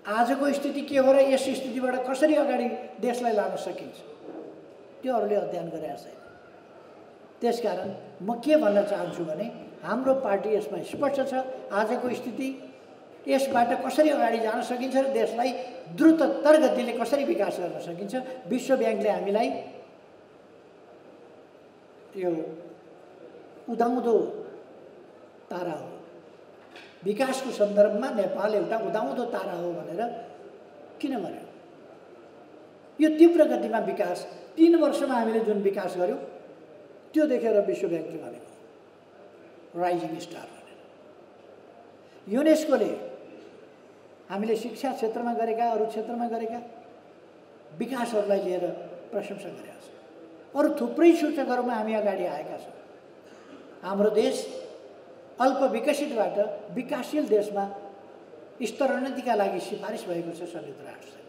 आजको स्थिति के हो र यस स्थितिबाट कसरी अगाडि देशलाई लान सकिन्छ, त्योहरूले अध्ययन गरेका छैन। त्यसकारण म के भन्न चाहन्छु भने हाम्रो पार्टी यसमा स्पष्ट छ। आजको स्थिति, यसबाट कसरी अगाडि जान सकिन्छ र देशलाई द्रुततर गतिले कसरी विकास गर्न सकिन्छ। विश्व ब्याङ्कले हामीलाई यो उदाउँदो तारा हो। विकासको सन्दर्भमा नेपाल एउटा उदाउँदो तारा हो भनेर किन भन्यो? यो तीव्र गतिमा विकास, तीन वर्षमा हामीले जुन विकास गर्यौं त्यो देखेर विश्व ब्याङ्कले भनेको राइजिङ स्टार भनेर। युनेस्कोले हामीले शिक्षा क्षेत्रमा गरेका, अरू क्षेत्रमा गरेका विकासहरूलाई लिएर प्रशंसा गरेका छौं। अरू थुप्रै सूचकहरूमा हामी अगाडि आएका छौं। हाम्रो देश अल्प विकसितबाट विकासशील देशमा स्तरोन्नतिका लागि सिफारिस भएको छ संयुक्त राष्ट्रले।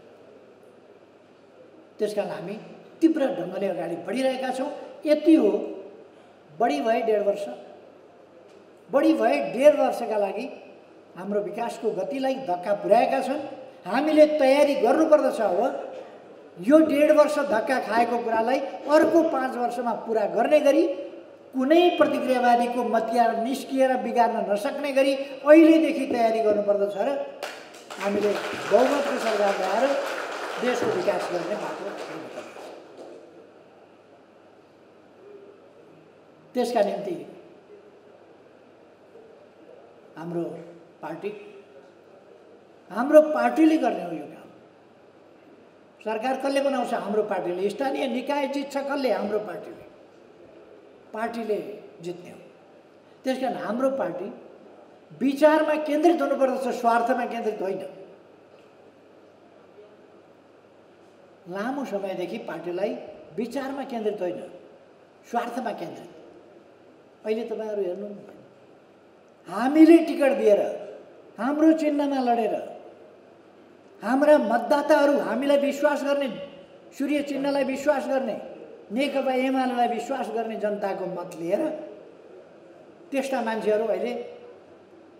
त्यसकारण हामी तीव्र ढङ्गले अगाडि बढिरहेका छौं। यति हो, बढी भए डेढ वर्ष बढी भए डेढ वर्षका लागि हाम्रो विकासको गतिलाई धक्का पुर्याएका छन्। हामीले तयारी गर्नुपर्दछ अब यो डेढ वर्ष धक्का खाएको कुरालाई अर्को पाँच वर्षमा पूरा गर्ने गरी, कुनै प्रतिक्रियावादीको मतियार निस्किएर बिगार्न नसक्ने गरी अहिलेदेखि तयारी गर्नुपर्दछ र हामीले बहुमतको सरकार बनाएर देशको विकास गर्ने बाटो हिँड्नुपर्छ। त्यसका निम्ति हाम्रो पार्टी हाम्रो पार्टीले गर्ने हो यो काम। सरकार कसले बनाउँछ? हाम्रो पार्टीले। स्थानीय निकाय जित्छ कसले? हाम्रो पार्टीले। पार्टीले जित्ने हो। त्यसकारण हाम्रो पार्टी विचारमा केन्द्रित हुनुपर्दछ, स्वार्थमा केन्द्रित होइन। लामो समयदेखि पार्टीलाई विचारमा केन्द्रित होइन, स्वार्थमा केन्द्रित। अहिले तपाईहरु हेर्नु, हामीले टिकट दिएर, हाम्रो चिन्हमा लडेर, हाम्रा मतदाताहरू हामीलाई विश्वास गर्ने, सूर्य चिन्हलाई विश्वास गर्ने, नेकपा एमालेलाई विश्वास गर्ने जनताको मत लिएर त्यस्ता मान्छेहरू अहिले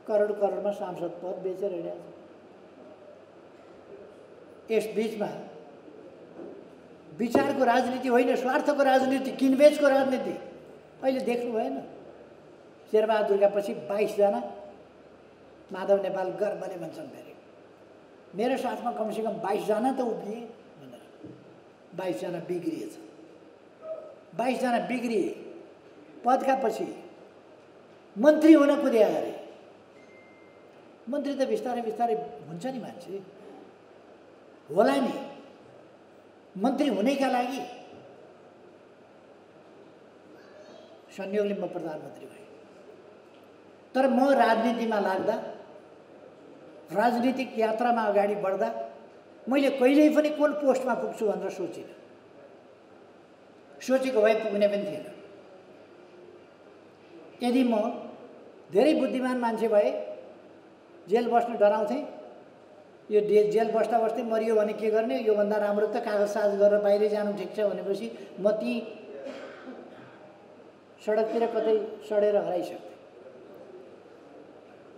करोड करोडमा सांसद पद बेचेर हिँडेका छन्। यस बीचमा विचारको राजनीति होइन, स्वार्थको राजनीति, किनबेचको राजनीति अहिले देख्नु भएन। शेरबहादुरका पछि बाईस जना माधव नेपाल गर्वले भन्छन्, फेरि मेरो साथमा कमसेकम बाईस जना त उभिए भनेर। बाईस जना बिग्रिएछ, बाईस जना बिग्रिए। पदका पछि मन्त्री हुन कुद्या अरे। मन्त्री त बिस्तारै बिस्तारै हुन्छ नि मान्छे, होला नि मन्त्री हुनैका लागि। संयोगले म प्रधानमन्त्री भएँ, तर म राजनीतिमा लाग्दा, राजनीतिक यात्रामा अगाडि बढ्दा मैले कहिल्यै पनि कुन पोस्टमा पुग्छु भनेर सोचिनँ। सोचेको भए पुग्ने पनि थिएन। यदि म धेरै बुद्धिमान मान्छे भए जेल बस्न डराउँथेँ। यो जेल बस्दा बस्दै मरियो भने के गर्ने? योभन्दा राम्रो त कागजसाज गरेर बाहिरै जानु ठिक छ भनेपछि म ती सडकतिर कतै सडेर हराइसक्थेँ।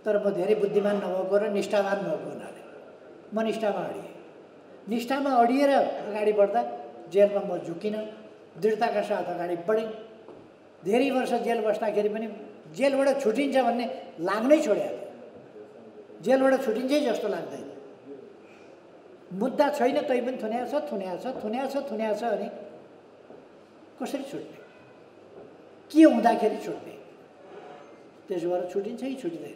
तर म धेरै बुद्धिमान नभएको र निष्ठावान भएको हुनाले म निष्ठामा अडिएँ। निष्ठामा अडिएर अगाडि बढ्दा जेलमा म झुकिनँ, दृढताका साथ अगाडि बढेँ। धेरै वर्ष जेल बस्दाखेरि पनि जेलबाट छुटिन्छ भन्ने लाग्नै छोड्या, जेलबाट छुटिन्छै जस्तो लाग्दैन। मुद्दा छैन तैपनि थुन्या छ थुन्या छ थुन्या छ थुन्या छ अनि कसरी छुट्ने? के हुँदाखेरि छुट्ने? त्यसबाट छुटिन्छ कि छुट्दैन?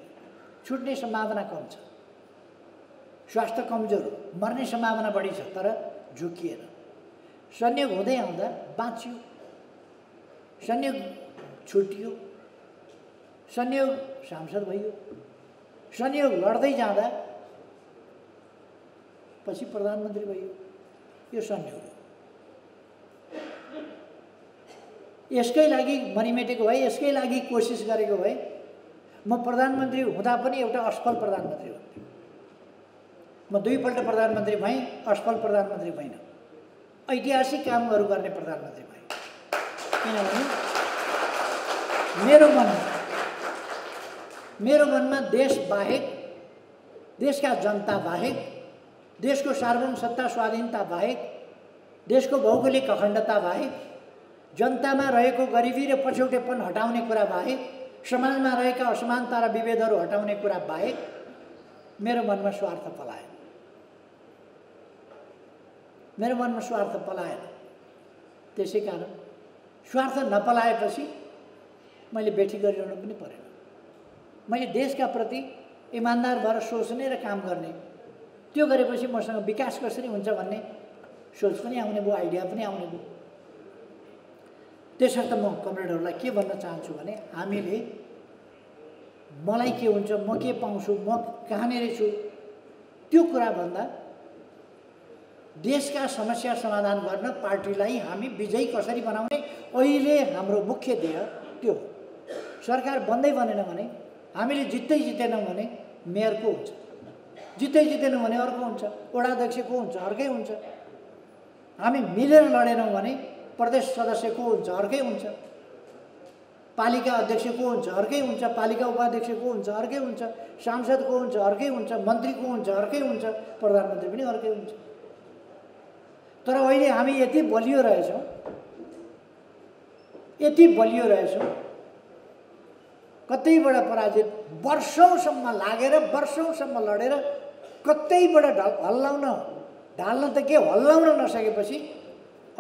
छुट्ने सम्भावना कम छ। स्वास्थ्य कमजोर हो, मर्ने सम्भावना बढी छ, तर झुकिएन। संयोग हुँदै आउँदा बाँच्यो, संयोग छुटियो, संयोग सांसद भयो, संयोग लड्दै जाँदा पछि प्रधानमन्त्री भयो। यो संयोग हो। यसकै लागि मरिमेटेको भए, यसकै लागि कोसिस गरेको भए म प्रधानमन्त्री हुँदा पनि एउटा असफल प्रधानमन्त्री हुन्थेँ। म दुईपल्ट प्रधानमन्त्री भएँ, असफल प्रधानमन्त्री भएन, ऐतिहासिक कामहरू गर्ने प्रधानमन्त्री भएँ। किनभने मेरो मनमा मेरो मनमा देश बाहेक, देशका जनता बाहेक, देशको सार्वभौम सत्ता स्वाधीनता बाहेक, देशको भौगोलिक अखण्डता बाहेक, जनतामा रहेको गरिबी र पछौटेपन हटाउने कुरा बाहेक, समाजमा रहेका असमानता र विभेदहरू हटाउने कुरा बाहेक मेरो मनमा स्वार्थ पलाएन। मेरो मनमा स्वार्थ पलाएन। त्यसै कारण स्वार्थ नपलाएपछि मैले बेठी गरिरहनु पनि परेन। मैले देशका प्रति इमानदार भएर सोच्ने र काम गर्ने, त्यो गरेपछि मसँग विकास कसरी हुन्छ भन्ने सोच पनि आउने भयो, आइडिया पनि आउने भयो। त्यसर्थ म कमरेडहरूलाई के भन्न चाहन्छु भने हामीले मलाई के हुन्छ, म के पाउँछु, म कहाँनिर छु, त्यो कुरा भन्दा देशका समस्या समाधान गर्न पार्टीलाई हामी विजयी कसरी बनाउने अहिले हाम्रो मुख्य ध्येय त्यो हो। सरकार बन्दै बनेन भने, हामीले जित्दै जितेनौँ भने मेयर को हुन्छ, जित्दै जितेनौँ भने अर्को हुन्छ, वडाध्यक्ष को हुन्छ, अर्कै हुन्छ। हामी मिलेर लडेनौँ भने प्रदेश सदस्य को हुन्छ, अर्कै हुन्छ, पालिका अध्यक्ष को हुन्छ, अर्कै हुन्छ, पालिका उपाध्यक्ष को हुन्छ, अर्कै हुन्छ, सांसद को हुन्छ, अर्कै हुन्छ, मन्त्री को हुन्छ, अर्कै हुन्छ, प्रधानमन्त्री पनि अर्कै हुन्छ। तर अहिले हामी यति बलियो रहेछौँ, यति बलियो रहेछौँ, कतैबाट पराजित, वर्षौंसम्म लागेर वर्षौंसम्म लडेर कतैबाट हल्लाउन ढाल्न त के हल्लाउन नसकेपछि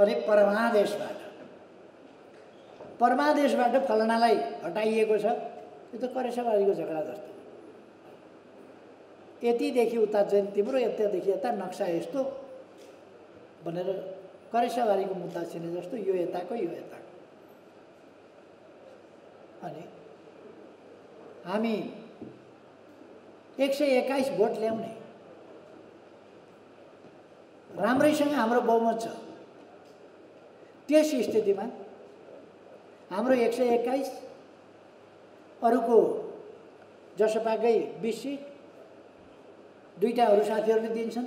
अनि परमादेशबाट परमादेशबाट फलनालाई हटाइएको छ। त्यो त करेसवादीको झगडा जस्तो, यतिदेखि उता जैन तिम्रो, यतादेखि यता नक्सा यस्तो भनेर करेसवादीको मुद्दा छिने जस्तो, यो यताको यो यताको। अनि हामी एक सय एक्काइस भोट ल्याउने, राम्रैसँग हाम्रो बहुमत छ। त्यस स्थितिमा हाम्रो एक सय एक्काइस, अरूको जसपाकै बीस सीट, दुईटा अरू साथीहरूले दिन्छन्,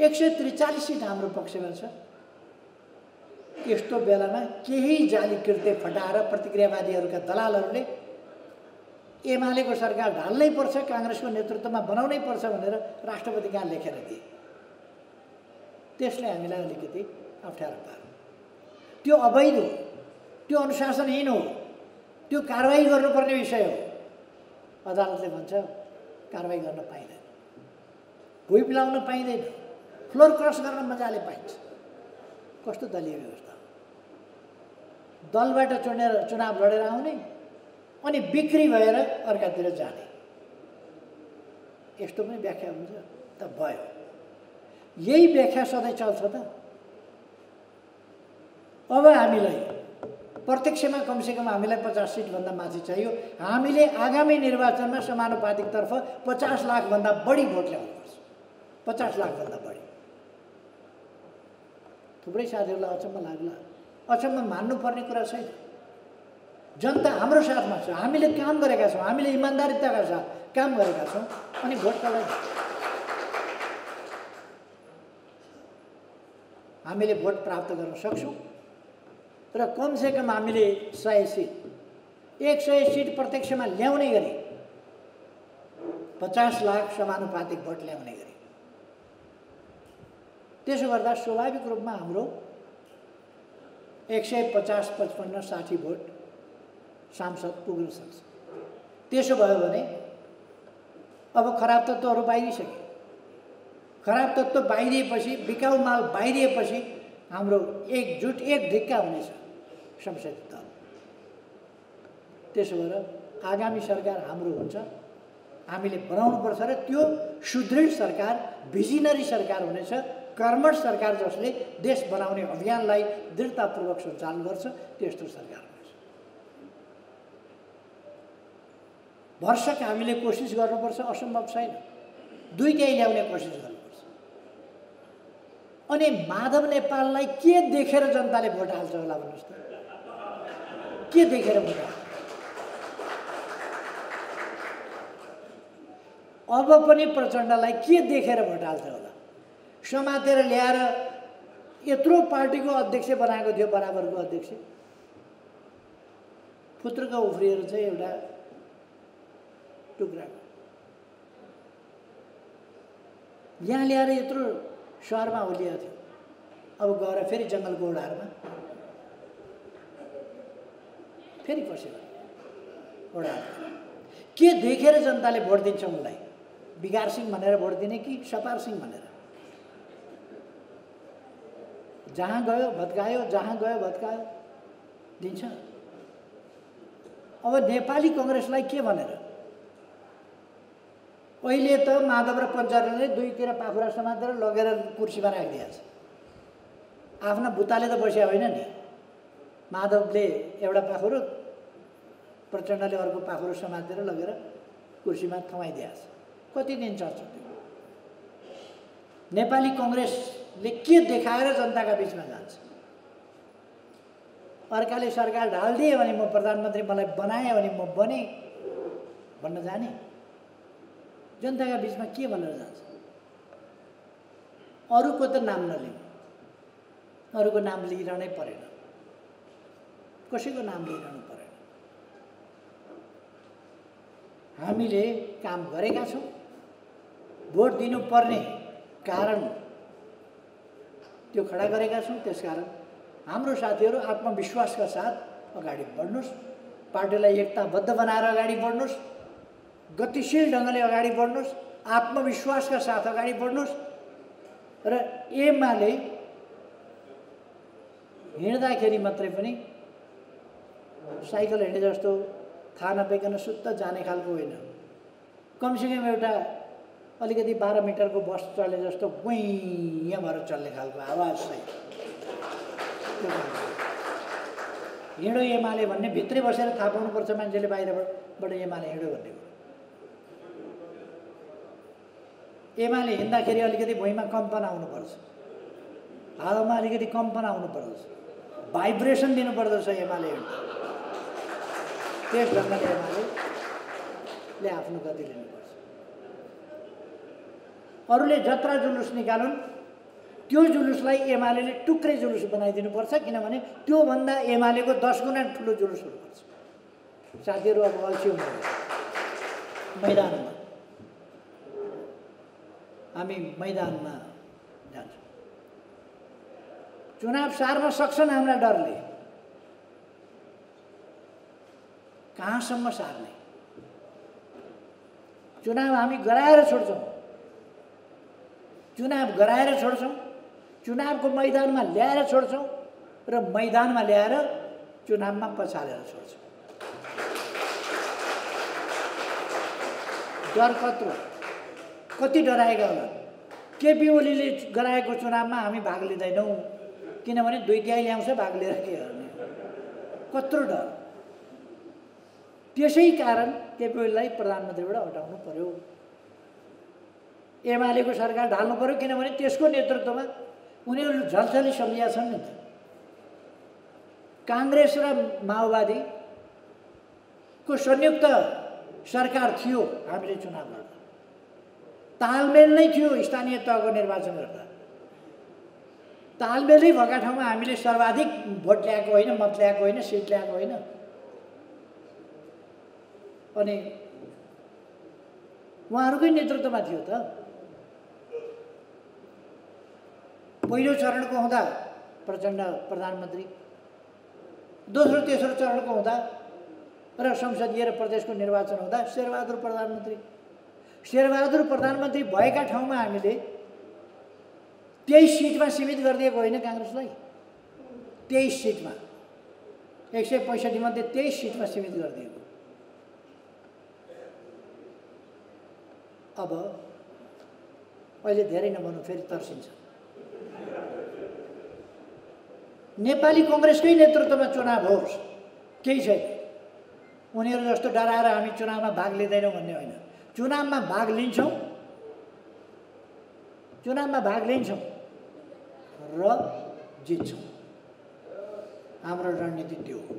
एक सय त्रिचालीस सीट हाम्रो पक्षमा छ। यस्तो बेलामा केही जाली कृत्य फटाएर प्रतिक्रियावादीहरूका दलालहरूले एमालेको सरकार ढाल्नै पर्छ, काङ्ग्रेसको नेतृत्वमा बनाउनै पर्छ भनेर राष्ट्रपति कहाँ लेखेर दिए। त्यसले हामीलाई अलिकति अप्ठ्यारो पार्यो। त्यो अवैध हो, त्यो अनुशासनहीन हो, त्यो कारवाही गर्नुपर्ने विषय हो। अदालतले भन्छ कारवाही गर्न पाइँदैन, भुइँ पिलाउन पाइँदैन, फ्लोर क्रस गर्न मजाले पाइन्छ। कस्तो दलीय व्यवस्था, दलबाट चुनेर चुनाव लडेर आउने अनि बिक्री भएर अर्कातिर जाने, यस्तो पनि व्याख्या हुन्छ त भयो। यही व्याख्या सधैँ चल्छ त। अब हामीलाई प्रत्यक्षमा कमसेकम हामीलाई पचास सीटभन्दा माथि चाहियो। हामीले आगामी निर्वाचनमा समानुपातिकतर्फ पचास लाखभन्दा बढी भोट ल्याउनुपर्छ, पचास लाखभन्दा बढी। थुप्रै साथीहरूलाई अचम्म लाग्ला, अचम्म मान्नुपर्ने कुरा छैन। जनता हाम्रो साथमा छ, हामीले काम गरेका छौँ, हामीले इमान्दारिताका साथ काम गरेका छौँ, अनि भोट कलाई हामीले भोट प्राप्त गर्न सक्छौँ। र कमसेकम हामीले सय सीट, एक सय सीट प्रत्यक्षमा ल्याउने गरी पचास लाख समानुपातिक भोट ल्याउने गरी। त्यसो गर्दा स्वाभाविक रूपमा हाम्रो एक सय पचास पचपन्न साठी भोट सांसद पुग्न सक्छ। त्यसो भयो भने अब खराब तत्त्वहरू बाहिरिसके, खराब तत्त्व बाहिरिएपछि, बिकाउ माल बाहिरिएपछि हाम्रो एकजुट एक ढिक्का हुनेछ संसदीय दल। त्यसो भएर आगामी सरकार हाम्रो हुन्छ, हामीले बनाउनुपर्छ र त्यो सुदृढ सरकार, भिजनरी सरकार हुनेछ, कर्मठ सरकार जसले देश बनाउने अभियानलाई दृढतापूर्वक सञ्चालन गर्छ, त्यस्तो सरकार। भरसक हामीले कोसिस गर्नुपर्छ, असम्भव छैन, दुईटै ल्याउने कोसिस गर्नुपर्छ। अनि माधव नेपाललाई के देखेर जनताले भोट हाल्छ होला भन्नुहोस् त, के देखेर भोट हाल्छ? अब पनि प्रचण्डलाई के देखेर भोट हाल्छ होला? समातेर ल्याएर यत्रो पार्टीको अध्यक्ष बनाएको थियो, बराबरको अध्यक्ष, पुत्रको उफ्रिएर चाहिँ एउटा टुक्रा यहाँ ल्याएर यत्रो सहरमा ओलिया थियो, अब गएर फेरि जङ्गलको ओडारमा फेरि पसेर ओडा। के देखेर जनताले भोट दिन्छ उनलाई? बिगार सिंह भनेर भोट दिने कि सपार सिंह भनेर? जहाँ गयो भत्कायो, जहाँ गयो भत्कायो। दिन्छ। अब नेपाली कांग्रेसलाई के भनेर अहिले त माधव र पञ्चानले दुईतिर पाखुरा समातेर लगेर कुर्सीमा राखिदिया छ। आफ्ना भुताले त बस्या होइन नि, माधवले एउटा पाखुरो प्रचण्डले अर्को पाखुरो समातेर लगेर कुर्सीमा थमाइदिया छ। कति दिन चर्च त्यो? नेपाली कांग्रेसले के देखाएर जनताका बीचमा जान्छ? अर्काले सरकार ढाल्दिए भने म प्रधानमन्त्री, मलाई बनाए भने म बने भन्न जाने, जनता का बीच में के भनेर जान्छ? अरूको त नाम नलिउँ, अरूको नाम लिइरहनै परेन, कसैको नाम लिइरहनु परेन। हामीले काम गरेका छौं। भोट दिनुपर्ने कारण त्यो खडा गरेका छौं। त्यसकारण हाम्रो साथीहरु आत्मविश्वासका साथ अगाडि बढ्नुस्, पार्टीलाई एकताबद्ध बनाएर अगाडि बढ्नुस्, गतिशील ढंगले अगाडि बढ्नुस्, आत्मविश्वासका साथ अगाडि बढ्नुस् र एमाले हिँड्दाखेरि मात्रै पनि साइकल हिँडे जस्तो थाहा नपाइकन सुत्त जाने खालको होइन। कमसेकम एउटा अलिकति बाह्र मिटरको बस चले जस्तो गुइँ भएर चल्ने खालको आवाज चाहिँ हिँडो एमाले भन्ने भित्रै बसेर थाहा पाउनुपर्छ मान्छेले, बाहिरबाट एमाले हिँडो भन्ने। एमाले हिँड्दाखेरि अलिकति भुइँमा कम्पन आउनुपर्छ, हावामा अलिकति कम्पन आउनुपर्छ, भाइब्रेसन दिनुपर्दछ एमाले हिँड्दा। त्यस ढङ्गले एमालेले आफ्नो गति लिनुपर्छ। अरूले जत्रा जुलुस निकालुन् त्यो जुलुसलाई एमालेले टुक्रे जुलुस बनाइदिनुपर्छ, किनभने त्योभन्दा एमालेको दस गुणा ठुलो जुलुस हुनुपर्छ। साथीहरू अब अल्छी हुनुहुन्छ मैदानमा, हामी मैदानमा जान्छौँ। चुनाव सार्न सक्छन् हाम्रा डरले, कहाँसम्म सार्ने? चुनाव हामी गराएर छोड्छौँ, चुनाव गराएर छोड्छौँ, चुनावको मैदानमा ल्याएर छोड्छौँ र मैदानमा ल्याएर चुनावमा पछालेर छोड्छौँ। डर कत्रो, कति डराएका होला? केपी ओलीले गराएको चुनावमा हामी भाग लिँदैनौँ, किनभने दुई तिहाई ल्याउँछ, भाग लिएर के गर्ने? कत्रो डर। त्यसै कारण केपी ओलीलाई प्रधानमन्त्रीबाट हटाउनु पर्यो, एमालेको सरकार ढाल्नु पर्यो, किनभने त्यसको नेतृत्वमा उनीहरू झलझली सम्झिया छन् नि त। काङ्ग्रेस र माओवादीको संयुक्त सरकार थियो, हामीले चुनाव गर्दा तालमेल नै थियो। स्थानीय तहको निर्वाचन गर्दा तालमेलै भएका ठाउँमा हामीले सर्वाधिक भोट ल्याएको होइन, मत ल्याएको होइन, सिट ल्याएको होइन। अनि उहाँहरूकै नेतृत्वमा थियो त। पहिलो चरणको हुँदा प्रचण्ड प्रधानमन्त्री, दोस्रो तेस्रो चरणको हुँदा र संसदीय र प्रदेशको निर्वाचन हुँदा शेरबहादुर प्रधानमन्त्री। शेरबहादुर प्रधानमन्त्री भएका ठाउँमा हामीले तेईस सीटमा सीमित गरिदिएको होइन कांग्रेसलाई, तेईस सीटमा, एक सौ पैंसठी मध्ये तेईस सीटमा सीमित गरिदिएको। अब अहिले धेरै नभनु फेरि तर्सिन्छ। नेपाली कांग्रेसकै नेतृत्वमा चुनाव होस्, केही छैन। उनीहरू जस्तो डराएर हामी चुनावमा भाग लिँदैनौँ भन्ने होइन, चुनावमा भाग लिन्छौँ, चुनावमा भाग लिन्छौँ र जित्छौँ। हाम्रो रणनीति त्यो हो।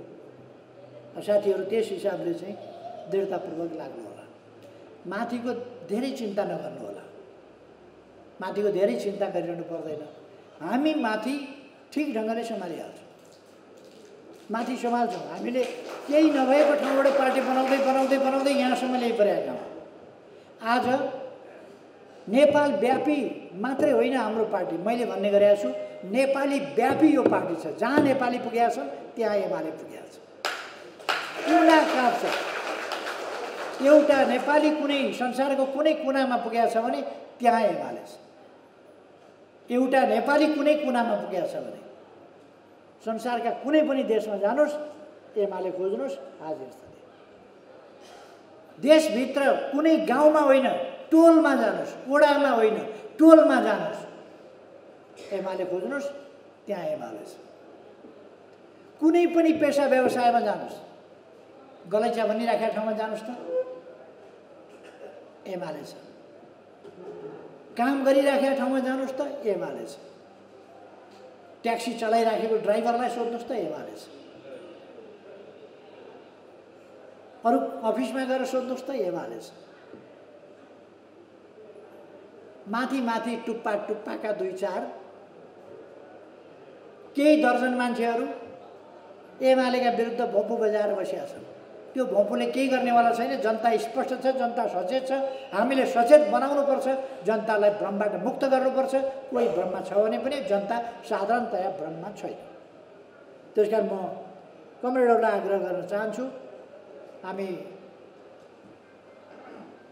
साथीहरू त्यस हिसाबले चाहिँ दृढतापूर्वक लाग्नु होला, माथिको धेरै चिन्ता नगर्नु होला, माथिको धेरै चिन्ता गरिरहनु पर्दैन। हामी माथि ठिक ढङ्गले सम्हालिहाल्छौँ, माथि सम्हाल्छौँ। हामीले केही नभएको ठाउँबाट पार्टी बनाउँदै बनाउँदै बनाउँदै यहाँसम्म ल्याइ परेका हौँ। आज नेपाल व्यापी मात्रै होइन हाम्रो पार्टी, मैले भन्ने गरेको छु, नेपाली व्यापी यो पार्टी छ। जहाँ नेपाली पुगेको छ त्यहाँ एमाले पुगेको छ। एउटा काप छ, एउटा नेपाली कुनै संसारको कुनै कुनामा पुगेको छ भने त्यहाँ एमाले छ। एउटा नेपाली कुनै कुनामा पुगेको छ भने संसारका कुनै पनि देशमा जानुस्, एमाले खोज्नुहोस् हाजिर छ। देशभित्र कुनै गाउँमा होइन टोलमा जानुहोस्, ओडामा होइन टोलमा जानुहोस्, एमाले खोज्नुहोस् त्यहाँ एमाले छ। कुनै पनि पेशा व्यवसायमा जानुहोस्, गलैँचा भनिराखेको ठाउँमा जानुहोस् त एमाले छ। काम गरिराखेको ठाउँमा जानुहोस् त एमाले छ। ट्याक्सी चलाइराखेको ड्राइभरलाई सोध्नुहोस् त एमाले छ। अरु अफिसमा गएर सोध्नुहोस् त एमाले छ। माथि माथि टुप्पा टुप्पाका दुई चार केही दर्जन मान्छेहरू एमालेका विरुद्ध भोपु बजाएर बसेका छन्। त्यो भोपुले केही गर्नेवाला छैन। जनता स्पष्ट छ, जनता सचेत छ। हामीले सचेत बनाउनुपर्छ, जनतालाई भ्रमबाट मुक्त गर्नुपर्छ। कोही भ्रममा छ भने पनि जनता साधारणतया भ्रममा छैन। त्यस कारण म कमरेडहरूलाई आग्रह गर्न चाहन्छु, हामी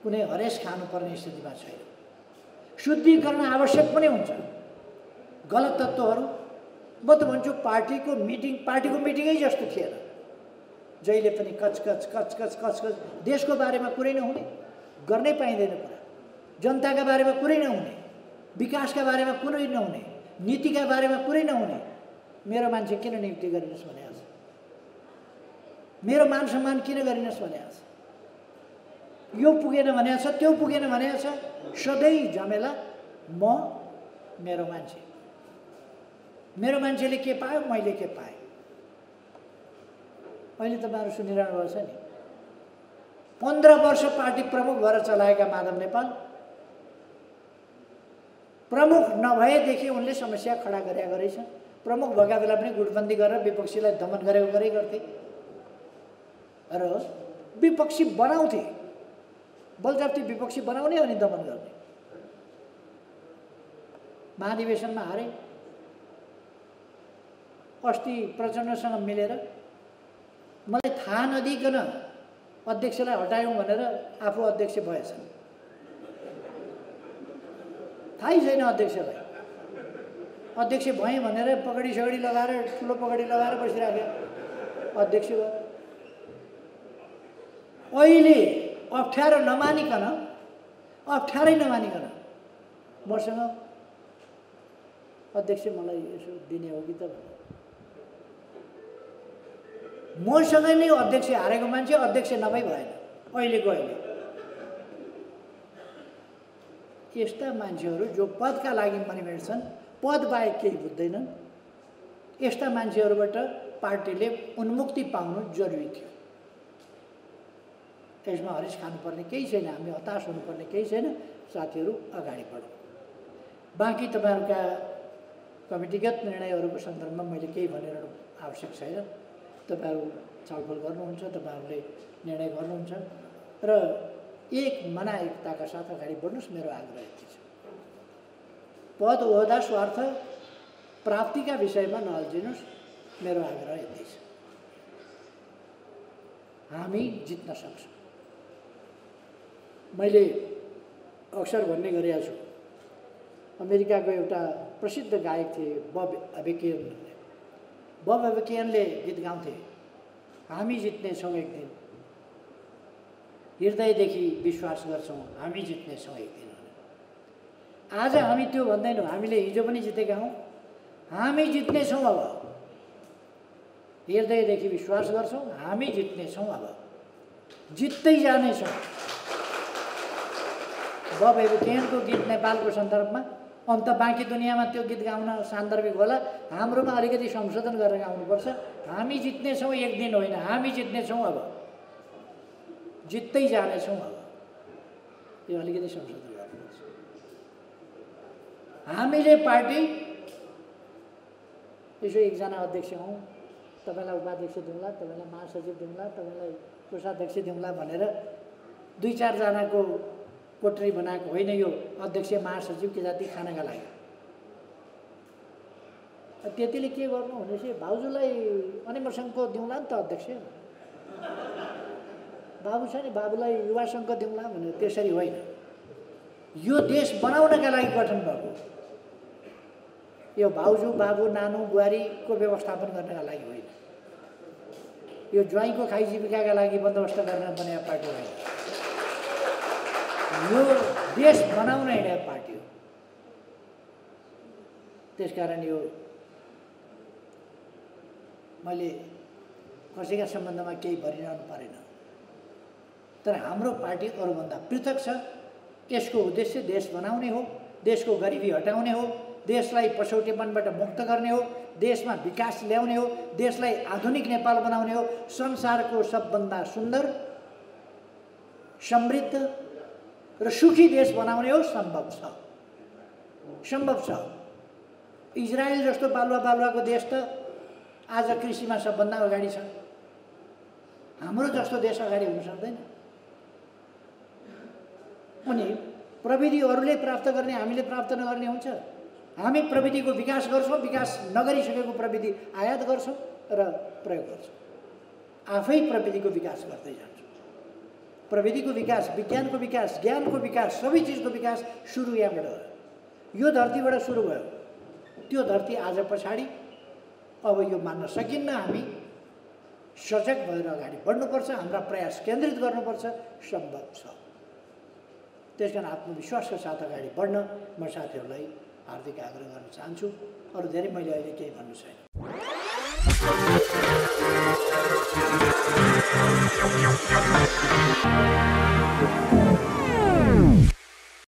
कुनै हरेस खानुपर्ने स्थितिमा छैनौँ। शुद्धिकरण आवश्यक पनि हुन्छ। गलत तत्त्वहरू, म त भन्छु पार्टीको मिटिङ पार्टीको मिटिङै जस्तो थिएन। जहिले पनि कचकच कचकच कचकच, देशको बारेमा कुरै नहुने, गर्नै पाइँदैन कुरा, जनताका बारेमा कुरै नहुने, विकासका बारेमा कुरै नहुने, नीतिका बारेमा कुरै नहुने। मेरो मान्छे किन नियुक्ति गरिनुहोस् भने आज, मेरो मान सम्मान किन गरिनुहोस् भने आज, यो पुगेन भने छ, त्यो पुगेन भने छ, सधैँ झमेला। म मेरो मान्छे, मेरो मान्छेले के पायो, मैले के पाएँ। अहिले तपाईँहरू सुनिरहनु भएको छ नि, पन्ध्र वर्ष पार्टी प्रमुख भएर चलाएका माधव नेपाल प्रमुख नभएदेखि उनले समस्या खडा गरेका गरेछन्। प्रमुख भएका बेला पनि गुटबन्दी गरेर विपक्षीलाई दमन गरेको गरे गर्थे र विपक्षी बनाउँथे, बलजफ्ती विपक्षी बनाउने अनि दमन गर्ने। महाधिवेशनमा हारे। अस्ति प्रचण्डसँग मिलेर मलाई थाहा नदिकन अध्यक्षलाई हटायौँ भनेर आफू अध्यक्ष भएछ। थाहै छैन अध्यक्षलाई। अध्यक्ष भएँ भनेर पगडी सगडी लगाएर ठुलो पगडी लगाएर बसिराखे, अध्यक्ष भयो। अहिले अप्ठ्यारो नमानिकन, अप्ठ्यारै नमानिकन मसँग अध्यक्ष मलाई यसो दिने हो कि त भन्यो। मसँगै नै अध्यक्ष हारेको मान्छे अध्यक्ष नभई भएन अहिलेको अहिले। यस्ता मान्छेहरू जो पदका लागि मरिमेट्छन्, पद बाहेक केही बुझ्दैनन्, यस्ता मान्छेहरूबाट पार्टीले उन्मुक्ति पाउनु जरुरी थियो। त्यसमा हरेस खानुपर्ने केही छैन, हामी हताश हुनुपर्ने केही छैन। साथीहरू, अगाडि बढौँ। बाँकी तपाईँहरूका कमिटीगत निर्णयहरूको सन्दर्भमा मैले केही भनेर आवश्यक छैन। तपाईहरू छलफल गर्नुहुन्छ, तपाईहरूले निर्णय गर्नुहुन्छ र एक मना एकताका साथ अगाडि बढ्नुहोस्। मेरो आग्रह यति छ। पद ओहदा स्वार्थ प्राप्तिका विषयमा नअल्झिनुहोस्। मेरो आग्रह यति छ। हामी जित्न सक्छौँ। मैले अक्सर भन्ने गरेको छु। अमेरिकाको एउटा प्रसिद्ध गायक थिए बब अबेकियन। बब अबेकियनले गीत गाउँथे, हामी जित्नेछौँ एक दिन, हृदयदेखि विश्वास गर्छौँ हामी जित्नेछौँ एक दिन। आज हामी त्यो भन्दैनौँ। हामीले हिजो पनि जितेका हौँ, हामी जित्नेछौँ अब, हृदयदेखि विश्वास गर्छौँ हामी जित्नेछौँ अब, जित्दै जानेछौँ। बब अबेकियनको गीत नेपालको सन्दर्भमा, अन्त बाँकी दुनियाँमा त्यो गीत गाउन सान्दर्भिक होला, हाम्रोमा अलिकति संशोधन गरेर गाउनुपर्छ। हामी जित्नेछौँ एक दिन होइन, हामी जित्नेछौँ अब, जित्दै जानेछौँ अब। यो अलिकति संशोधन गर्नुपर्छ। हामीले पार्टी यसो एकजना अध्यक्ष हौँ, तपाईँलाई उपाध्यक्ष दिउँला, तपाईँलाई महासचिव दिउँला, तपाईँलाई कोषाध्यक्ष दिउँला भनेर दुई चारजनाको कोटरी बनाएको होइन। यो अध्यक्ष महासचिव के जाति खानका लागि। त्यतिले के गर्नु भनेपछि भाउजूलाई अनिमर सङ्घको दिउँला नि त अध्यक्ष, बाबु छ नि बाबुलाई युवा सङ्घको दिउँला भनेर, त्यसरी होइन। यो देश बनाउनका लागि गठन भएको, यो भाउजू बाबु नानु बुहारीको व्यवस्थापन गर्नका लागि होइन। यो ज्वाई को खाई जीविका का लागि बंदोबस्त करना बने पार्टी हो यो देश बनाने हिड़े पार्टी हो। त्यस कारण यो मैले कसैका सम्बन्धमा केही भनिरहनु परेन, तर हाम्रो पार्टी अरुभन्दा पृथक छ। त्यसको उद्देश्य देश बनाउने हो, देश को गरीबी हटाउने हो, देशलाई पछौटेपनबाट मुक्त गर्ने हो, देश में विकास ल्याउने हो, देशलाई आधुनिक नेपाल बनाउने हो, संसार को सबभन्दा सुंदर समृद्ध र सुखी देश बनाउने हो। संभव छ, संभव छ। इजरायल जस्तो बालुवा बालुवा को देश त आज कृषि में सबभन्दा अगाडि छ, हाम्रो जस्तो देश अगाडि हुन सक्दैन। अनि प्रविधिहरुले प्राप्त गर्ने, हामीले प्राप्त नगर्ने हुन्छ। हामी प्रविधि को विकास गर्छौं, विकास नगरी सकेको प्रविधि आयात गर्छौं र प्रयोग गर्छौं। आफै प्रविधि को विकास गर्दै जान्छौं। प्रविधि को विकास, विज्ञान को विकास, ज्ञान को विकास, सबै चीज को विकास सुरु यहाँबाट हो। यो धरतीबाट सुरु भयो, त्यो धरती आज पछाडी अब यो मान्न सकिन्न। हामी सजग भएर अगाडि बढ्नुपर्छ, हाम्रा प्रयास केन्द्रित गर्नुपर्छ। सम्भव छ। त्यसकारण आत्मविश्वासको साथ अगाडि बढ्न म साथीहरुलाई हार्दिक आग्रह गर्न चाहन्छु। अरु धेरै मैले अहिले केही भन्नु छैन।